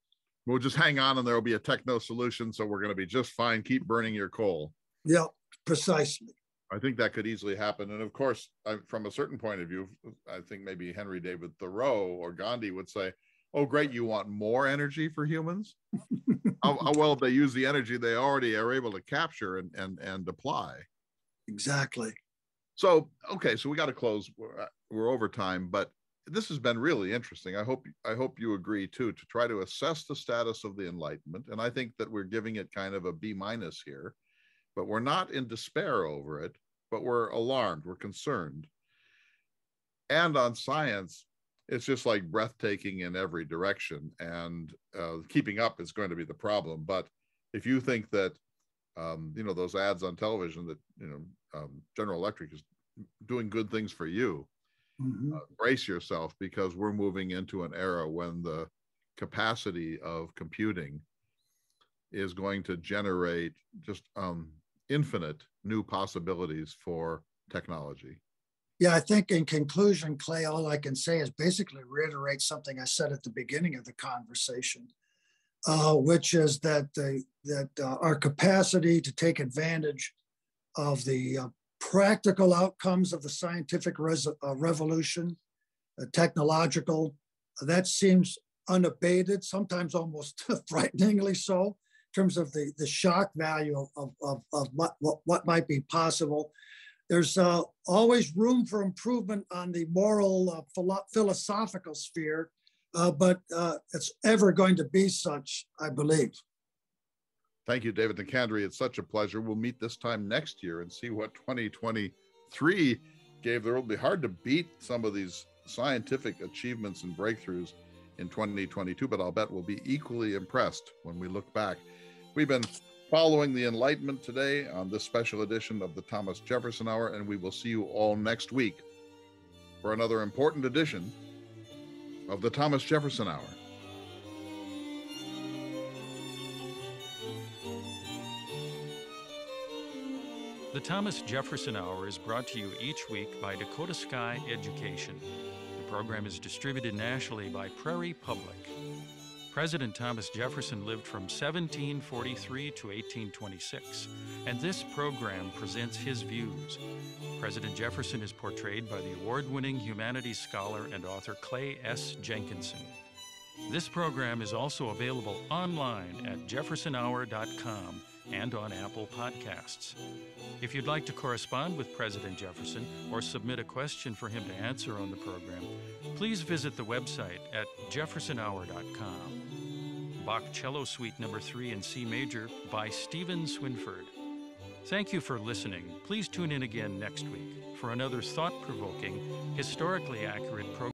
We'll just hang on and there'll be a techno solution, so we're going to be just fine. Keep burning your coal. Yeah, precisely. I think that could easily happen. And of course, I, from a certain point of view, I think maybe Henry David Thoreau or Gandhi would say, oh, great, you want more energy for humans? how, how well if they use the energy they already are able to capture and, and, and apply. Exactly. So, okay, so we got to close. We're, we're over time, but this has been really interesting. I hope, I hope you agree, too, to try to assess the status of the Enlightenment. And I think that we're giving it kind of a B minus here, but we're not in despair over it, but we're alarmed, we're concerned. And on science, it's just like breathtaking in every direction, and uh, keeping up is going to be the problem. But if you think that, um, you know, those ads on television that, you know, um, General Electric is doing good things for you, mm-hmm. uh, brace yourself, because we're moving into an era when the capacity of computing is going to generate just um, infinite new possibilities for technology. Yeah, I think in conclusion, Clay, all I can say is basically reiterate something I said at the beginning of the conversation, uh, which is that the, that uh, our capacity to take advantage of the uh, practical outcomes of the scientific res uh, revolution, uh, technological, uh, that seems unabated, sometimes almost frighteningly so, in terms of the, the shock value of, of, of what, what might be possible. There's uh, always room for improvement on the moral, uh, philo philosophical sphere, uh, but uh, it's ever going to be such, I believe. Thank you, David Nicandri. It's such a pleasure. We'll meet this time next year and see what twenty twenty-three gave the world. It'll be hard to beat some of these scientific achievements and breakthroughs in twenty twenty-two, but I'll bet we'll be equally impressed when we look back. We've been following the Enlightenment today on this special edition of the Thomas Jefferson Hour, and we will see you all next week for another important edition of the Thomas Jefferson Hour. The Thomas Jefferson Hour is brought to you each week by Dakota Sky Education. The program is distributed nationally by Prairie Public. President Thomas Jefferson lived from seventeen forty-three to eighteen twenty-six, and this program presents his views. President Jefferson is portrayed by the award-winning humanities scholar and author Clay S. Jenkinson. This program is also available online at jefferson hour dot com and on Apple Podcasts. If you'd like to correspond with President Jefferson or submit a question for him to answer on the program, please visit the website at jefferson hour dot com. Bach Cello Suite number three in C Major by Stephen Swinford. Thank you for listening. Please tune in again next week for another thought-provoking, historically accurate program.